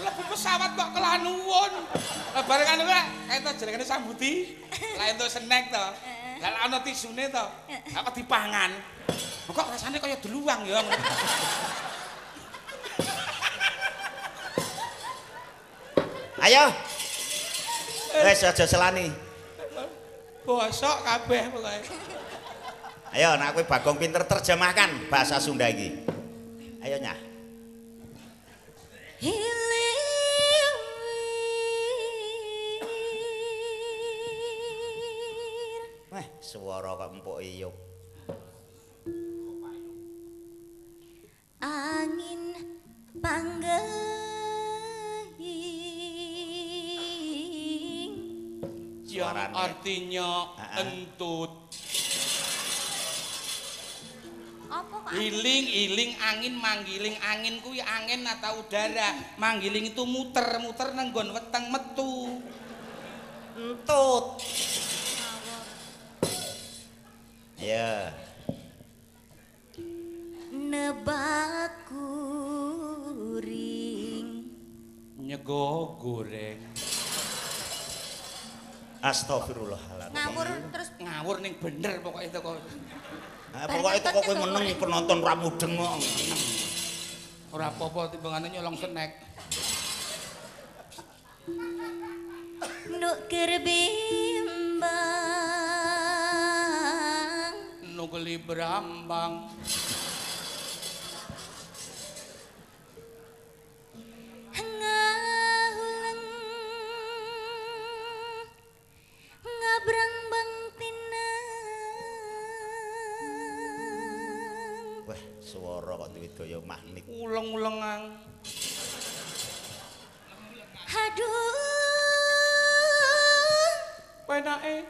Mlebu pesawat kok kelan nuwun. Lah bareng anu kok eta jenengane sambuti. Lah entuk snack to. Lah ana tisune to. Kok dipangan. Kok rasane kaya deluwang ya. Ayo. Wes aja selani. Bosok kabeh pokoke. Ayo nek kowe Bagong pinter terjemahkan bahasa Sunda iki. Ayo nyah. Wah, swara kok empuk iyuk. Angin panggih yang artinya entut. Iling-iling angin manggiling angin kuwi angin atau udara. Manggiling itu muter-muter nang nggon weteng metu. Entut. Ya. Nebak kuring nyego goreng. Astagfirullahaladzim. Ngawur terus ngawur ning bener pokoke teko. Ha pokoke teko kowe meneng penonton ra mudeng kok. Ora apa-apa timbangane nyolong snack. Nuk kerbimbang. Nuk li berambang. Kaya magnet uleng-ulengang aduh penake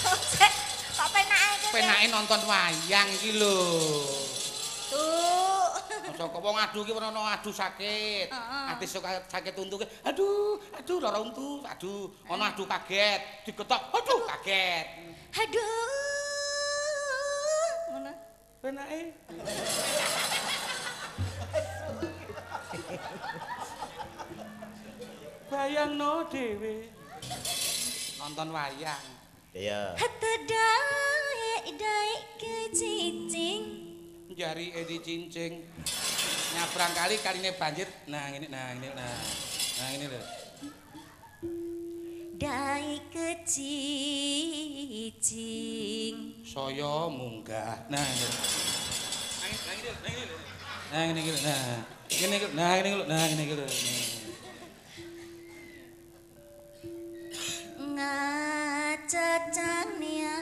Kok penake iki? Penake nonton wayang iki lho. Tuh. Aja kok wong adu iki ono adu sakit. Ati sakit untu ki. Aduh, aduh lara untu, aduh. Ono adu kaget, digetok. Aduh, kaget. Aduh. Ngono. Penake. Bayangno dhewe. Nonton wayang. Iya. Hate daek daek ke cincing. Jari e dicincing. Nyabrang kali kaline banjir. Nah, ini nah ini nah. Nah, ini lho. Daek ke cincing. Saya munggah. Nah. Nang ini lho, nang ini lho. Nah, ini lho. Nah, ini lho. Nah, ini lho. Nah, ini lho. Ngacacania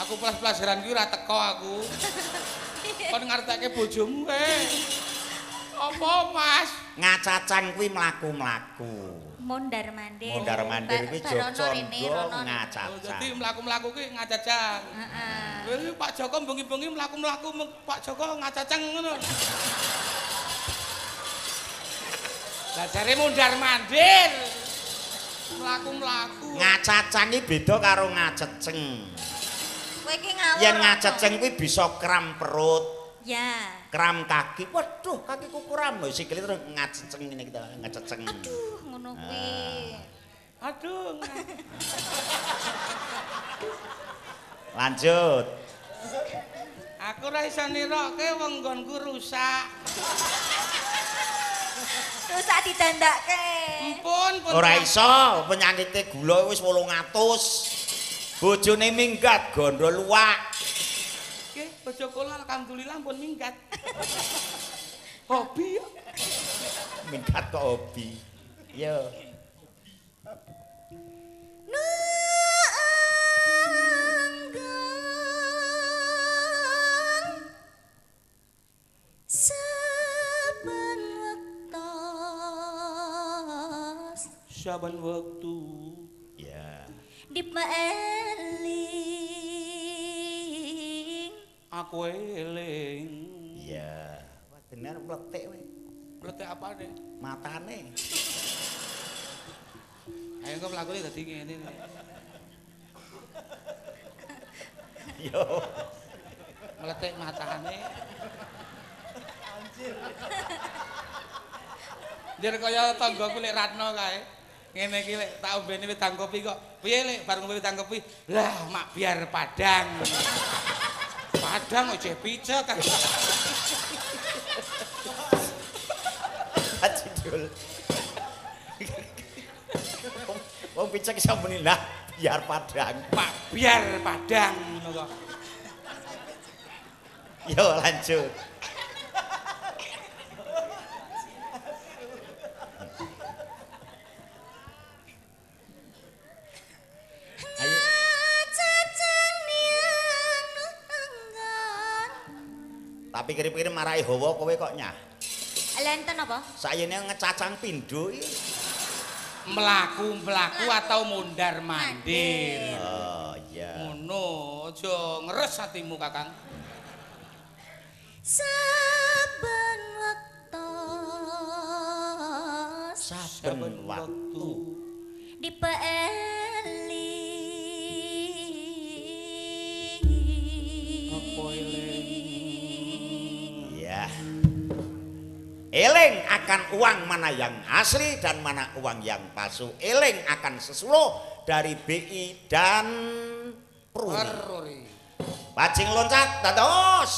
aku pelas-pelasaran gue ora teko aku kon ngartake bojomu kowe apa mas ngacacan kuwi mlaku-mlaku mondar-mandir mondar-mandir kuwi Jogja ngacacan dadi mlaku-mlaku kuwi ngacacan heeh Pak Joko bengi-bengi mlaku-mlaku Pak Joko ngacacan ngono. Bajare mondar-mandir. Mlaku-mlaku. Ngacacang iki beda karo ngaceceng. Kowe iki ngawur. Yen ngaceceng kuwi bisa kram perut. Ya. Kram kaki. Waduh, kakiku kram lho sikile terus ngaceceng ngene kita ngaceceng. Aduh, ngono kuwi. Aduh. Lanjut. Aku ora iso nirokke wong nggonku rusak. Rusak didandakke. Ampun, pun. Ora iso, penyakite gula wis wolung atus. Bojone minggat gondol luwak. Nggih, bojo kula alhamdulillah pun minggat. Hobi. Minggat kok hobi. Yo. Saban waktu ya dipeling aku eling ya bener bletek we bletek apa deh matane ayo kok lakune dadi ngene yo bletek matane anjir dir kaya tanggaku lek Ratno kae ngene iki lek tak ombene wedang kopi kok piye lek bareng kopi wedang kopi lah mak biar padang padang ojo pijet kan ajul wong pijet iso muni lah biar padang pak biar padang ngono kok yo lanjut. Tapi pikir-pikir marahi hawa kowe kok nyah. Lenten apa? Sayene ngecacang pindho iki. Mlaku-mlaku atau mondar-mandir. Oh iya. Ngono, aja ngeres atimu, Kakang. Saben waktu. Saben waktu. Dipeling. Apa eling? Eling akan uang mana yang asli dan mana uang yang palsu. Eling akan sesuluh dari B I dan Peruri. Bajing loncat dados.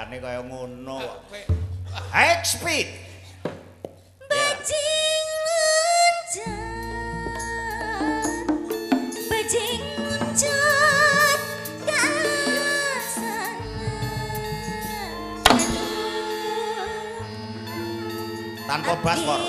carane kaya ngono kok. High speed. Bajing loncat. Bajing loncat ke sana. Tanpa paspor.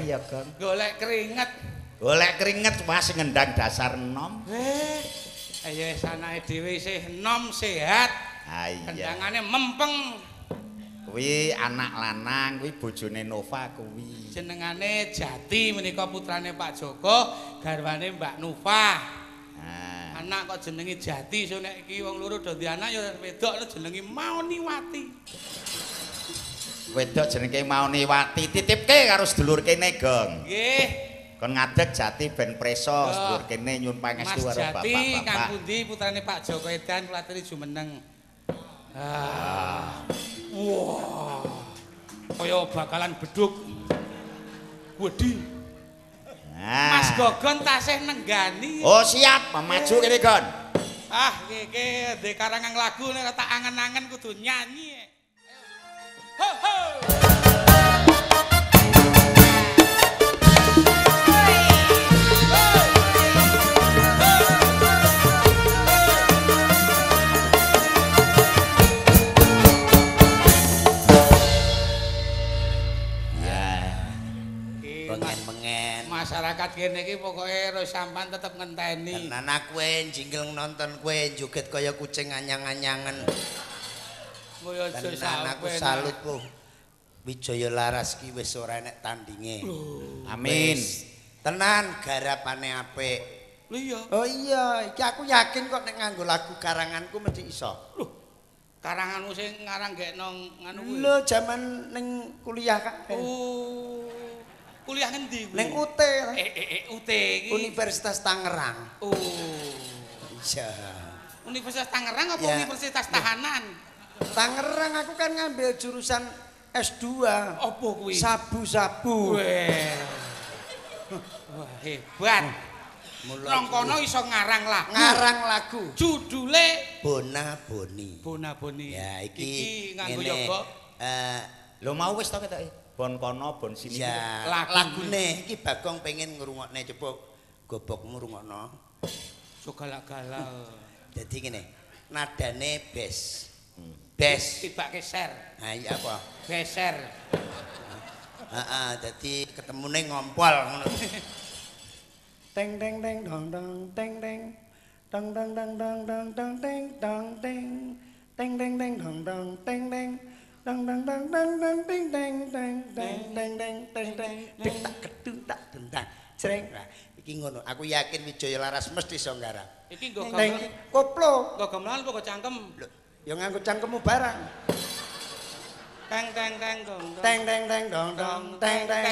iya Gong. Golek keringet. Golek keringet wah sing ngendang dasar nom. Eh, ayo sanake dhewe sih nom sehat. Ha iya. Kendangane mempeng. Kuwi anak lanang, kuwi bojone Nova kuwi. Jenengane Jati menika putrane Pak Joko, garwane Mbak Nova. Nah. Anak kok jenenge Jati, so nek iki wong loro do di anak ya wedok jenenge Mauniwati. Wedok jenenge Mauniwati, titipke karo sedulur kene, Gong. Nggih. Kon ngadeg Jati ben preso sedulur kene nyuwun pangestu karo bapak-bapak. Mas Jati kang pundi putrane Pak Joko Edan kulateri jumeneng. Ah. Wah, koyo bakalan beduk. Wedi. Nah. Mas Gogon tasih nenggani. Oh siap, maju kene Gon. Ah, iki ndek karangan lagu nek tak angen-angen kudu nyanyi. Ho ho. Masyarakat kene iki pokoke ro sampan tetep ngenteni. Tenan aku en jinggel nonton kowe joget kaya kucing anyang-anyangen. Koyo aja sampean aku salutku. Wijaya Laras ki wis ora enek tandinge. Amin. Tenan garapane apik. Lho iya. Oh iya, iki aku yakin kok nek nganggo lagu karanganku mesti iso. Lho. Karanganmu sing ngarang gekno nganu kuwi. Lho jaman ning kuliah kak. Oh. Kuliah ngendi? Neng U T. Eh eh eh U T iki Universitas Tangerang. Oh. Iya. Universitas Tangerang apa ya. Universitas Tahanan? Tangerang aku kan ngambil jurusan S dua. Opo kuwi? Sabu-sabu. Weh. Wah, hebat. Nang kono iso ngarang lagu. Ngarang lagu. Judule Bona Boni. Bona Boni. Ya iki, iki nganggo yoga. Eh, lho mau wis to ketoke? Bon kono bon sini ya, lagune iki Bagong pengen ngrungokne coba gobokmu rungokno so galak-galak dadi ngene nadane bes bes tiba keser ha iya apa beser heeh dadi ketemune ngompol ngono teng teng teng dong dong teng teng dong dong dong dong dong teng dong teng teng teng teng dong dong teng teng dang dang dang dang dang ding dang dang dang dang dang dang dang ding tak kedung tak dendang jreng lah iki ngono aku yakin Wijaya Laras mesti iso nggarap iki nggo gamelan koplo nggo gamelan apa cangkem lho ya nganggo cangkemmu barang teng teng teng dong teng teng teng dong dong teng teng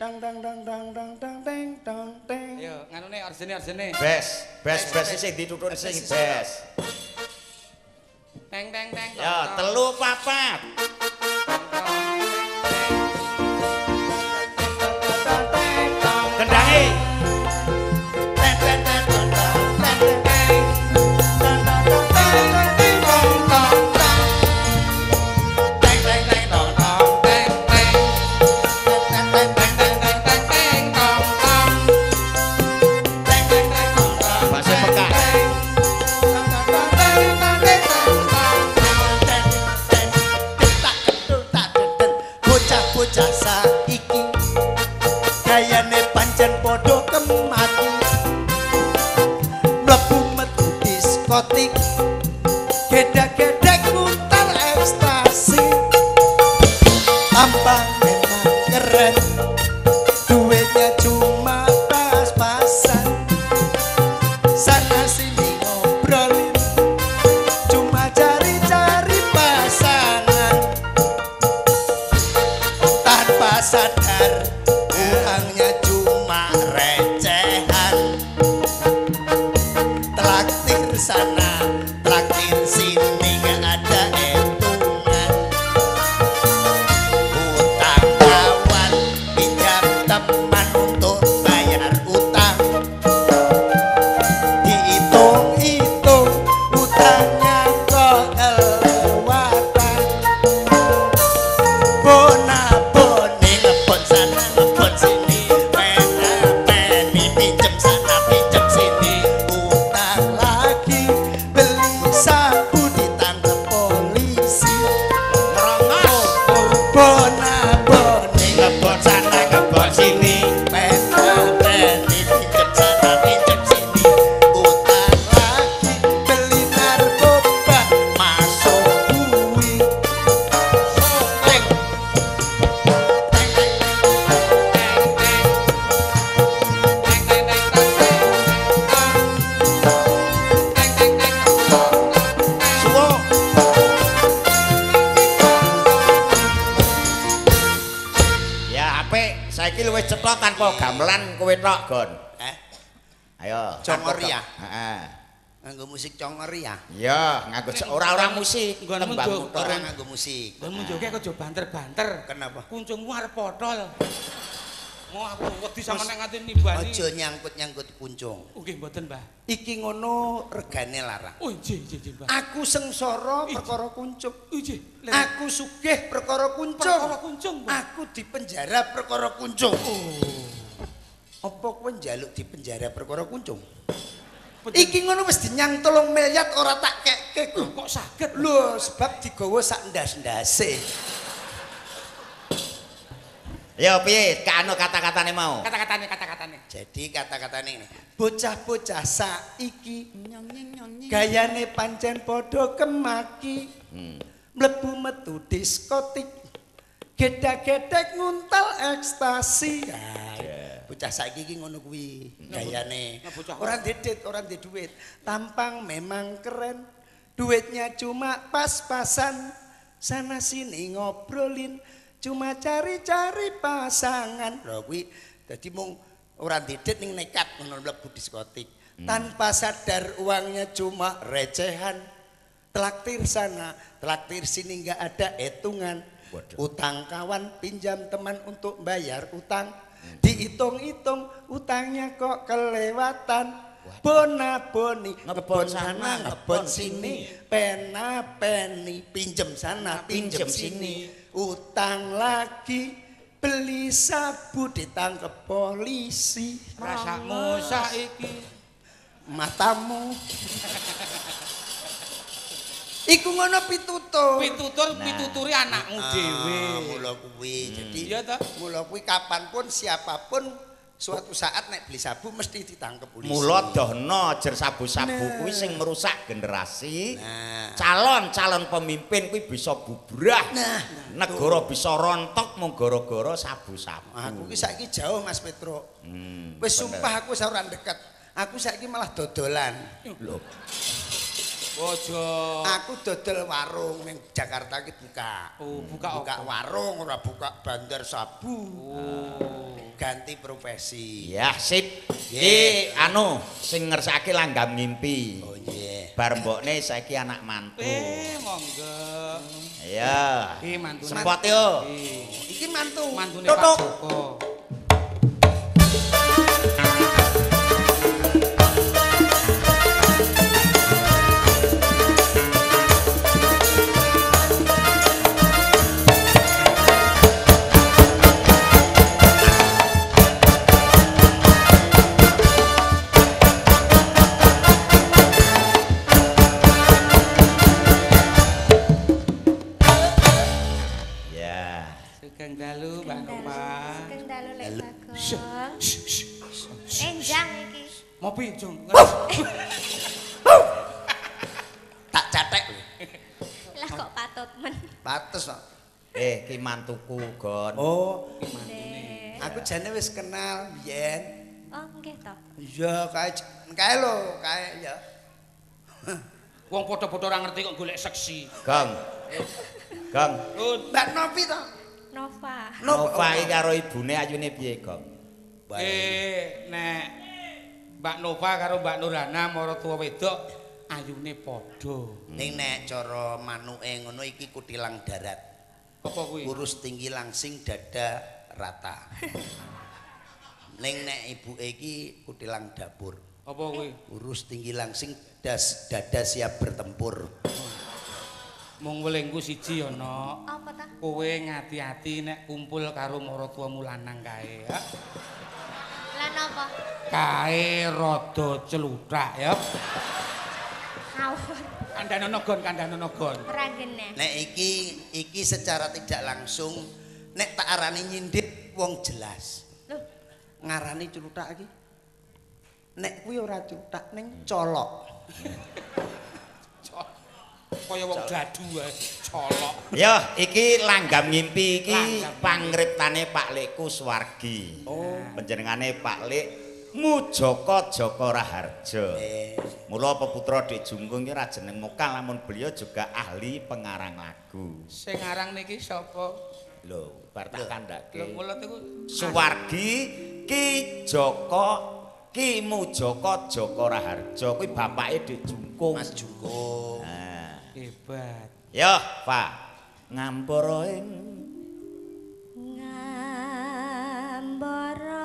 dang dang dang dang dang dang teng dong teng yo nganune orsene-orsene bes bes bes sing ditutun sing bes Teng teng teng. Ya, telu papat. Kendangi. Teng teng teng teng teng teng. Teng teng teng teng teng teng. Teng teng teng teng teng teng teng teng. Teng teng teng teng. Bahasa Pekan. Jasa iki gayane pancen padha kemati mlebu metu diskotik gedeg-gedeg mutar ekstasi tampang memang keren duitnya cuma pas-pasan sana sini ngobrolin cuma cari-cari pasangan sadar uangnya cuma recehan traktir sana traktir sini gak ada hitungan utang kawan pinjam teman untuk bayar utang dihitung-hitung utangnya kok kelewatan bona Beli tok tanpa gamelan kowe tok, Gon. Eh. Ayo, congor ya. Heeh. Nganggo musik congor ya. Iya, nganggo ora-ora musik, tembang tok ora nganggo musik. Gonmu joge aja banter-banter. Kenapa? Kuncungmu arep potol. Mau aku wedi sampe nek ngati nimbani. Aja nyangkut-nyangkut kuncung. Nggih mboten, Mbah. Iki ngono regane larang. Oh, nggih, nggih, Mbah. Aku sengsara perkara kuncung. Nggih. Aku sugih perkara kuncung. Perkara kuncung, Mbah. Aku dipenjara perkara kuncung. Oh. Apa kowe njaluk dipenjara perkara kuncung? Iki ngono wis dinyang telung miliar ora tak kekke kok saged. Lho, sebab digawa sak ndas-ndase. Ya piye kano kata-katane mau? Kata-katane kata-katane. Jadi kata-katane ini bocah-bocah saiki nyong nyong nyong. Gayane pancen padha kemaki. Hmm. Mlebu metu diskotik. Gedhe-gedhe nguntal ekstasi. Nah, yeah. Bocah saiki iki ngono kuwi gayane. Ora ndedit, ora ndek duit. Tampang memang keren. Duitnya cuma pas-pasan. Sana sini ngobrolin cuma cari-cari pasangan. Lho kuwi dadi mung ora ndedit ning nekat ngono mlebu diskotik. Hmm. Tanpa sadar uangnya cuma recehan. Traktir sana, traktir sini enggak ada hitungan. Utang kawan, pinjam teman untuk bayar utang. Hmm. Dihitung-hitung utangnya kok kelewatan. Bona-boni ngebon sana, ngebon sini, pena-peni, pinjem sana, pinjem sini, utang lagi, beli sabu ditangkep polisi. Rasamu saiki, matamu. Iku ngono pitutur. Pitutur, nah, pituturi anakmu uh, dhewe. Mula kuwi. Hmm. Jadi ya ta, mula kuwi kapanpun siapapun suatu saat nek beli sabu mesti ditangkep polisi. Mula dohno jer sabu-sabu kuwi sing merusak generasi. Nah. Calon-calon pemimpin kuwi bisa bubrah. Nah, negara bisa rontok mung gara-gara sabu-sabu. Aku ki saiki jauh Mas Petro. Hmm, wis sumpah aku ora deket. Aku saiki malah dodolan. Lho. Ojo. Aku dodol warung ning Jakarta iki buka. Oh, buka buka apa? Warung ora buka bandar sabu. Oh. Ganti profesi. Ya, sip. Iki anu sing ngersake langgam ngimpi. Oh nggih. Yeah. Bar mbokne saiki anak mantu. Eh, monggo. Iya. Iki mantune. Sepot yo. Iki mantu. Mantune Pak Joko. Mopi jong. Tak catek. Lah kok patut men. Patus kok. Eh ki mantuku, Gon. Oh, ki mantune. Aku jane wis kenal biyen. Oh, nggih to. Iya, kae kae lho, kae ya. Wong padha-padha ora ngerti kok golek seksi. Gong. Gong. Mbak Novi to? Nova. Nova iki karo ibune ayune piye, Gong? Eh, nek Mbak Nova karo Mbak Nurhana mara tuwa wedok ayune padha. Ning nek cara manuke ngono iki kutilang darat. Apa kuwi? Kurus tinggi langsing dada rata. Ning nek ibuke iki kutilang dapur. Apa kuwi? Kurus tinggi langsing das dada siap bertempur. Mung welingku siji ya, Nok. Apa ta? Kowe ngati-ati nek kumpul karo mara tuwamu lanang kae, ya. Lan apa? Kae rada celuthak ya. Ngawur. Kandhanono Gon, kandhanono Gon. Ora geneh. Nek iki iki secara tidak langsung nek tak arani nyindhit wong jelas. Lho, ngarani celuthak iki. Nek kuwi ora celuthak ning colok. Kaya wong gadu wae, colok. Ya, iki langgam ngimpi iki pangriptane Pak Leku Suwargi. Oh, panjenengane Pak Lek Mujoko Joko Raharjo. Eh. Mula peputra Dek Jungkung iki ra jeneng mokal lamun beliau juga ahli pengarang lagu. Sing ngarang niki sapa? Loh, bartakan ndak Ki. Loh, kula niku Suwargi Ki Joko Ki Mujoko Joko Raharjo kuwi bapake Dek Jungkung. Mas Jungkung. Nah, hebat. Yo, Pak. Ngampura ing ngampura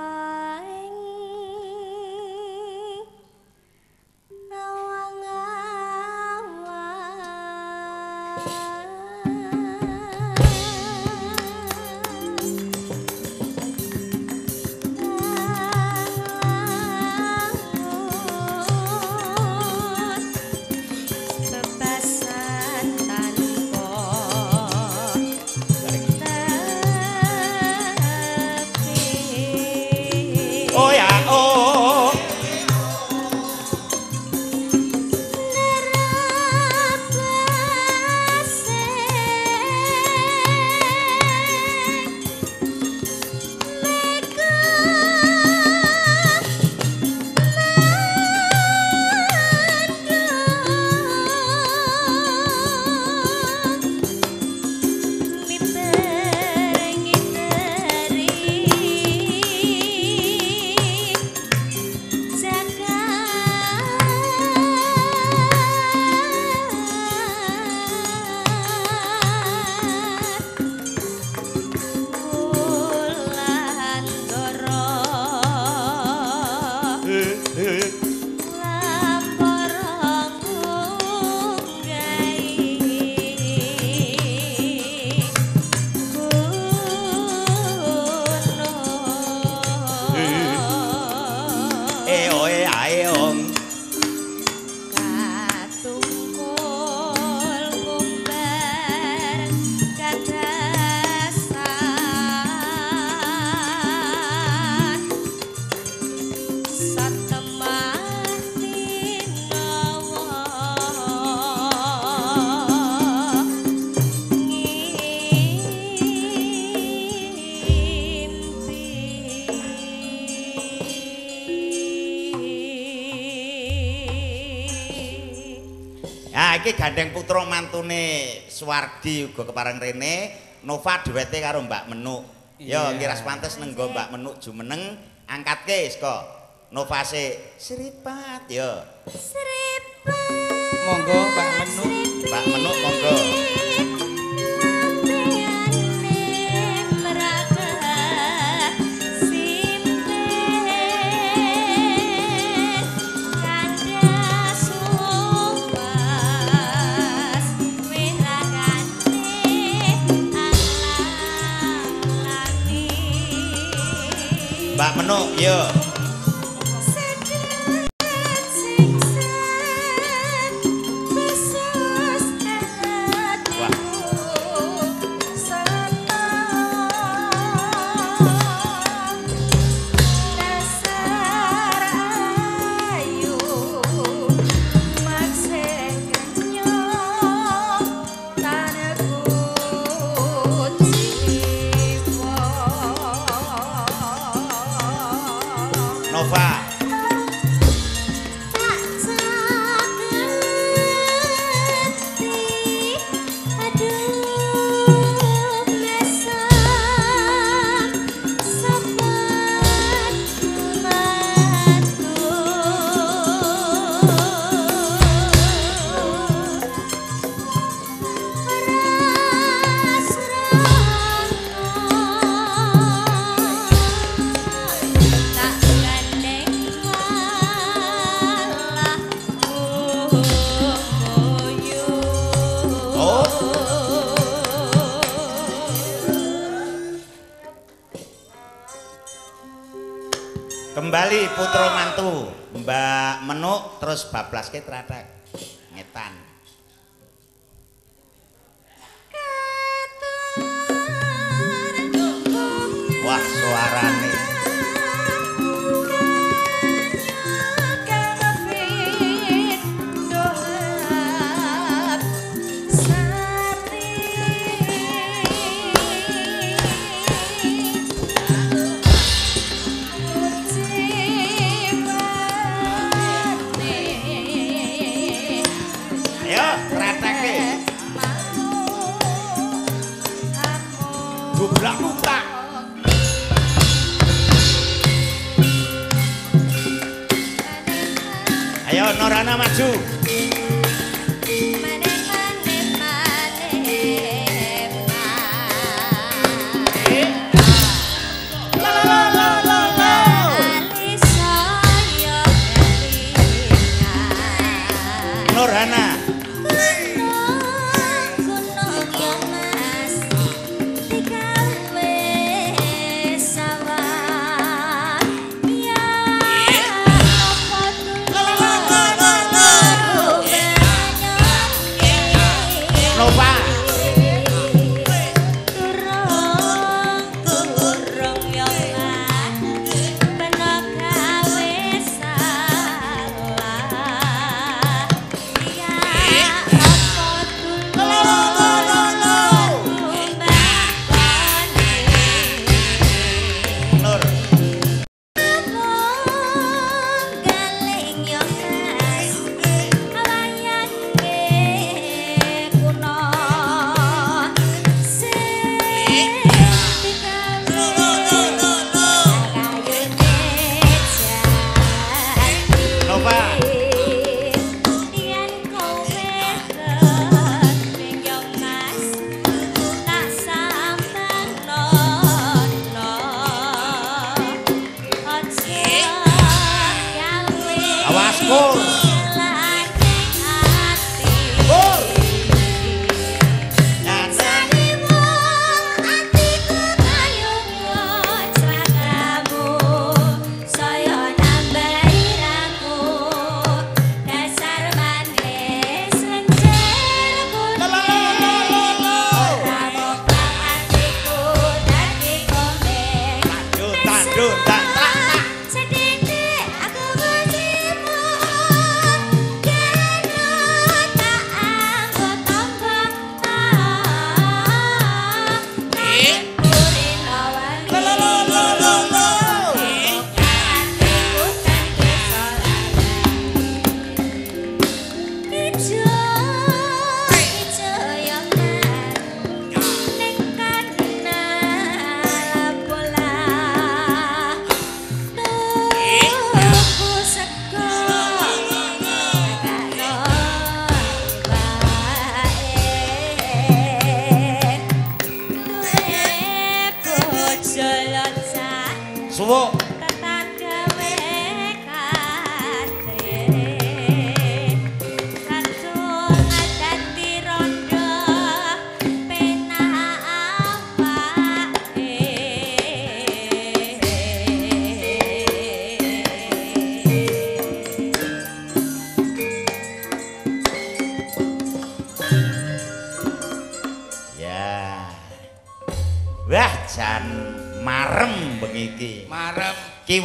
gandeng putra mantune Suwargi uga kepareng rene Nova duwete karo Mbak Menuk. Ya ngiras pantes nenggo Mbak Menuk jumeneng angkatke saka Nova se Sripat ya. Sripat. Monggo Mbak Menuk, Mbak Menuk monggo. Mbak Menuk, yo. Putra mantu Mbak Menuk terus bablaske tradak ngetan wah suarane Ayo Nurhana maju.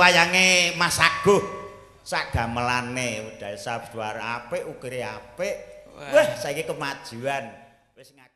Wayange Mas Aguh sak gamelane udah sabdwar apik ukire apik. Wah, saiki kemajuan wis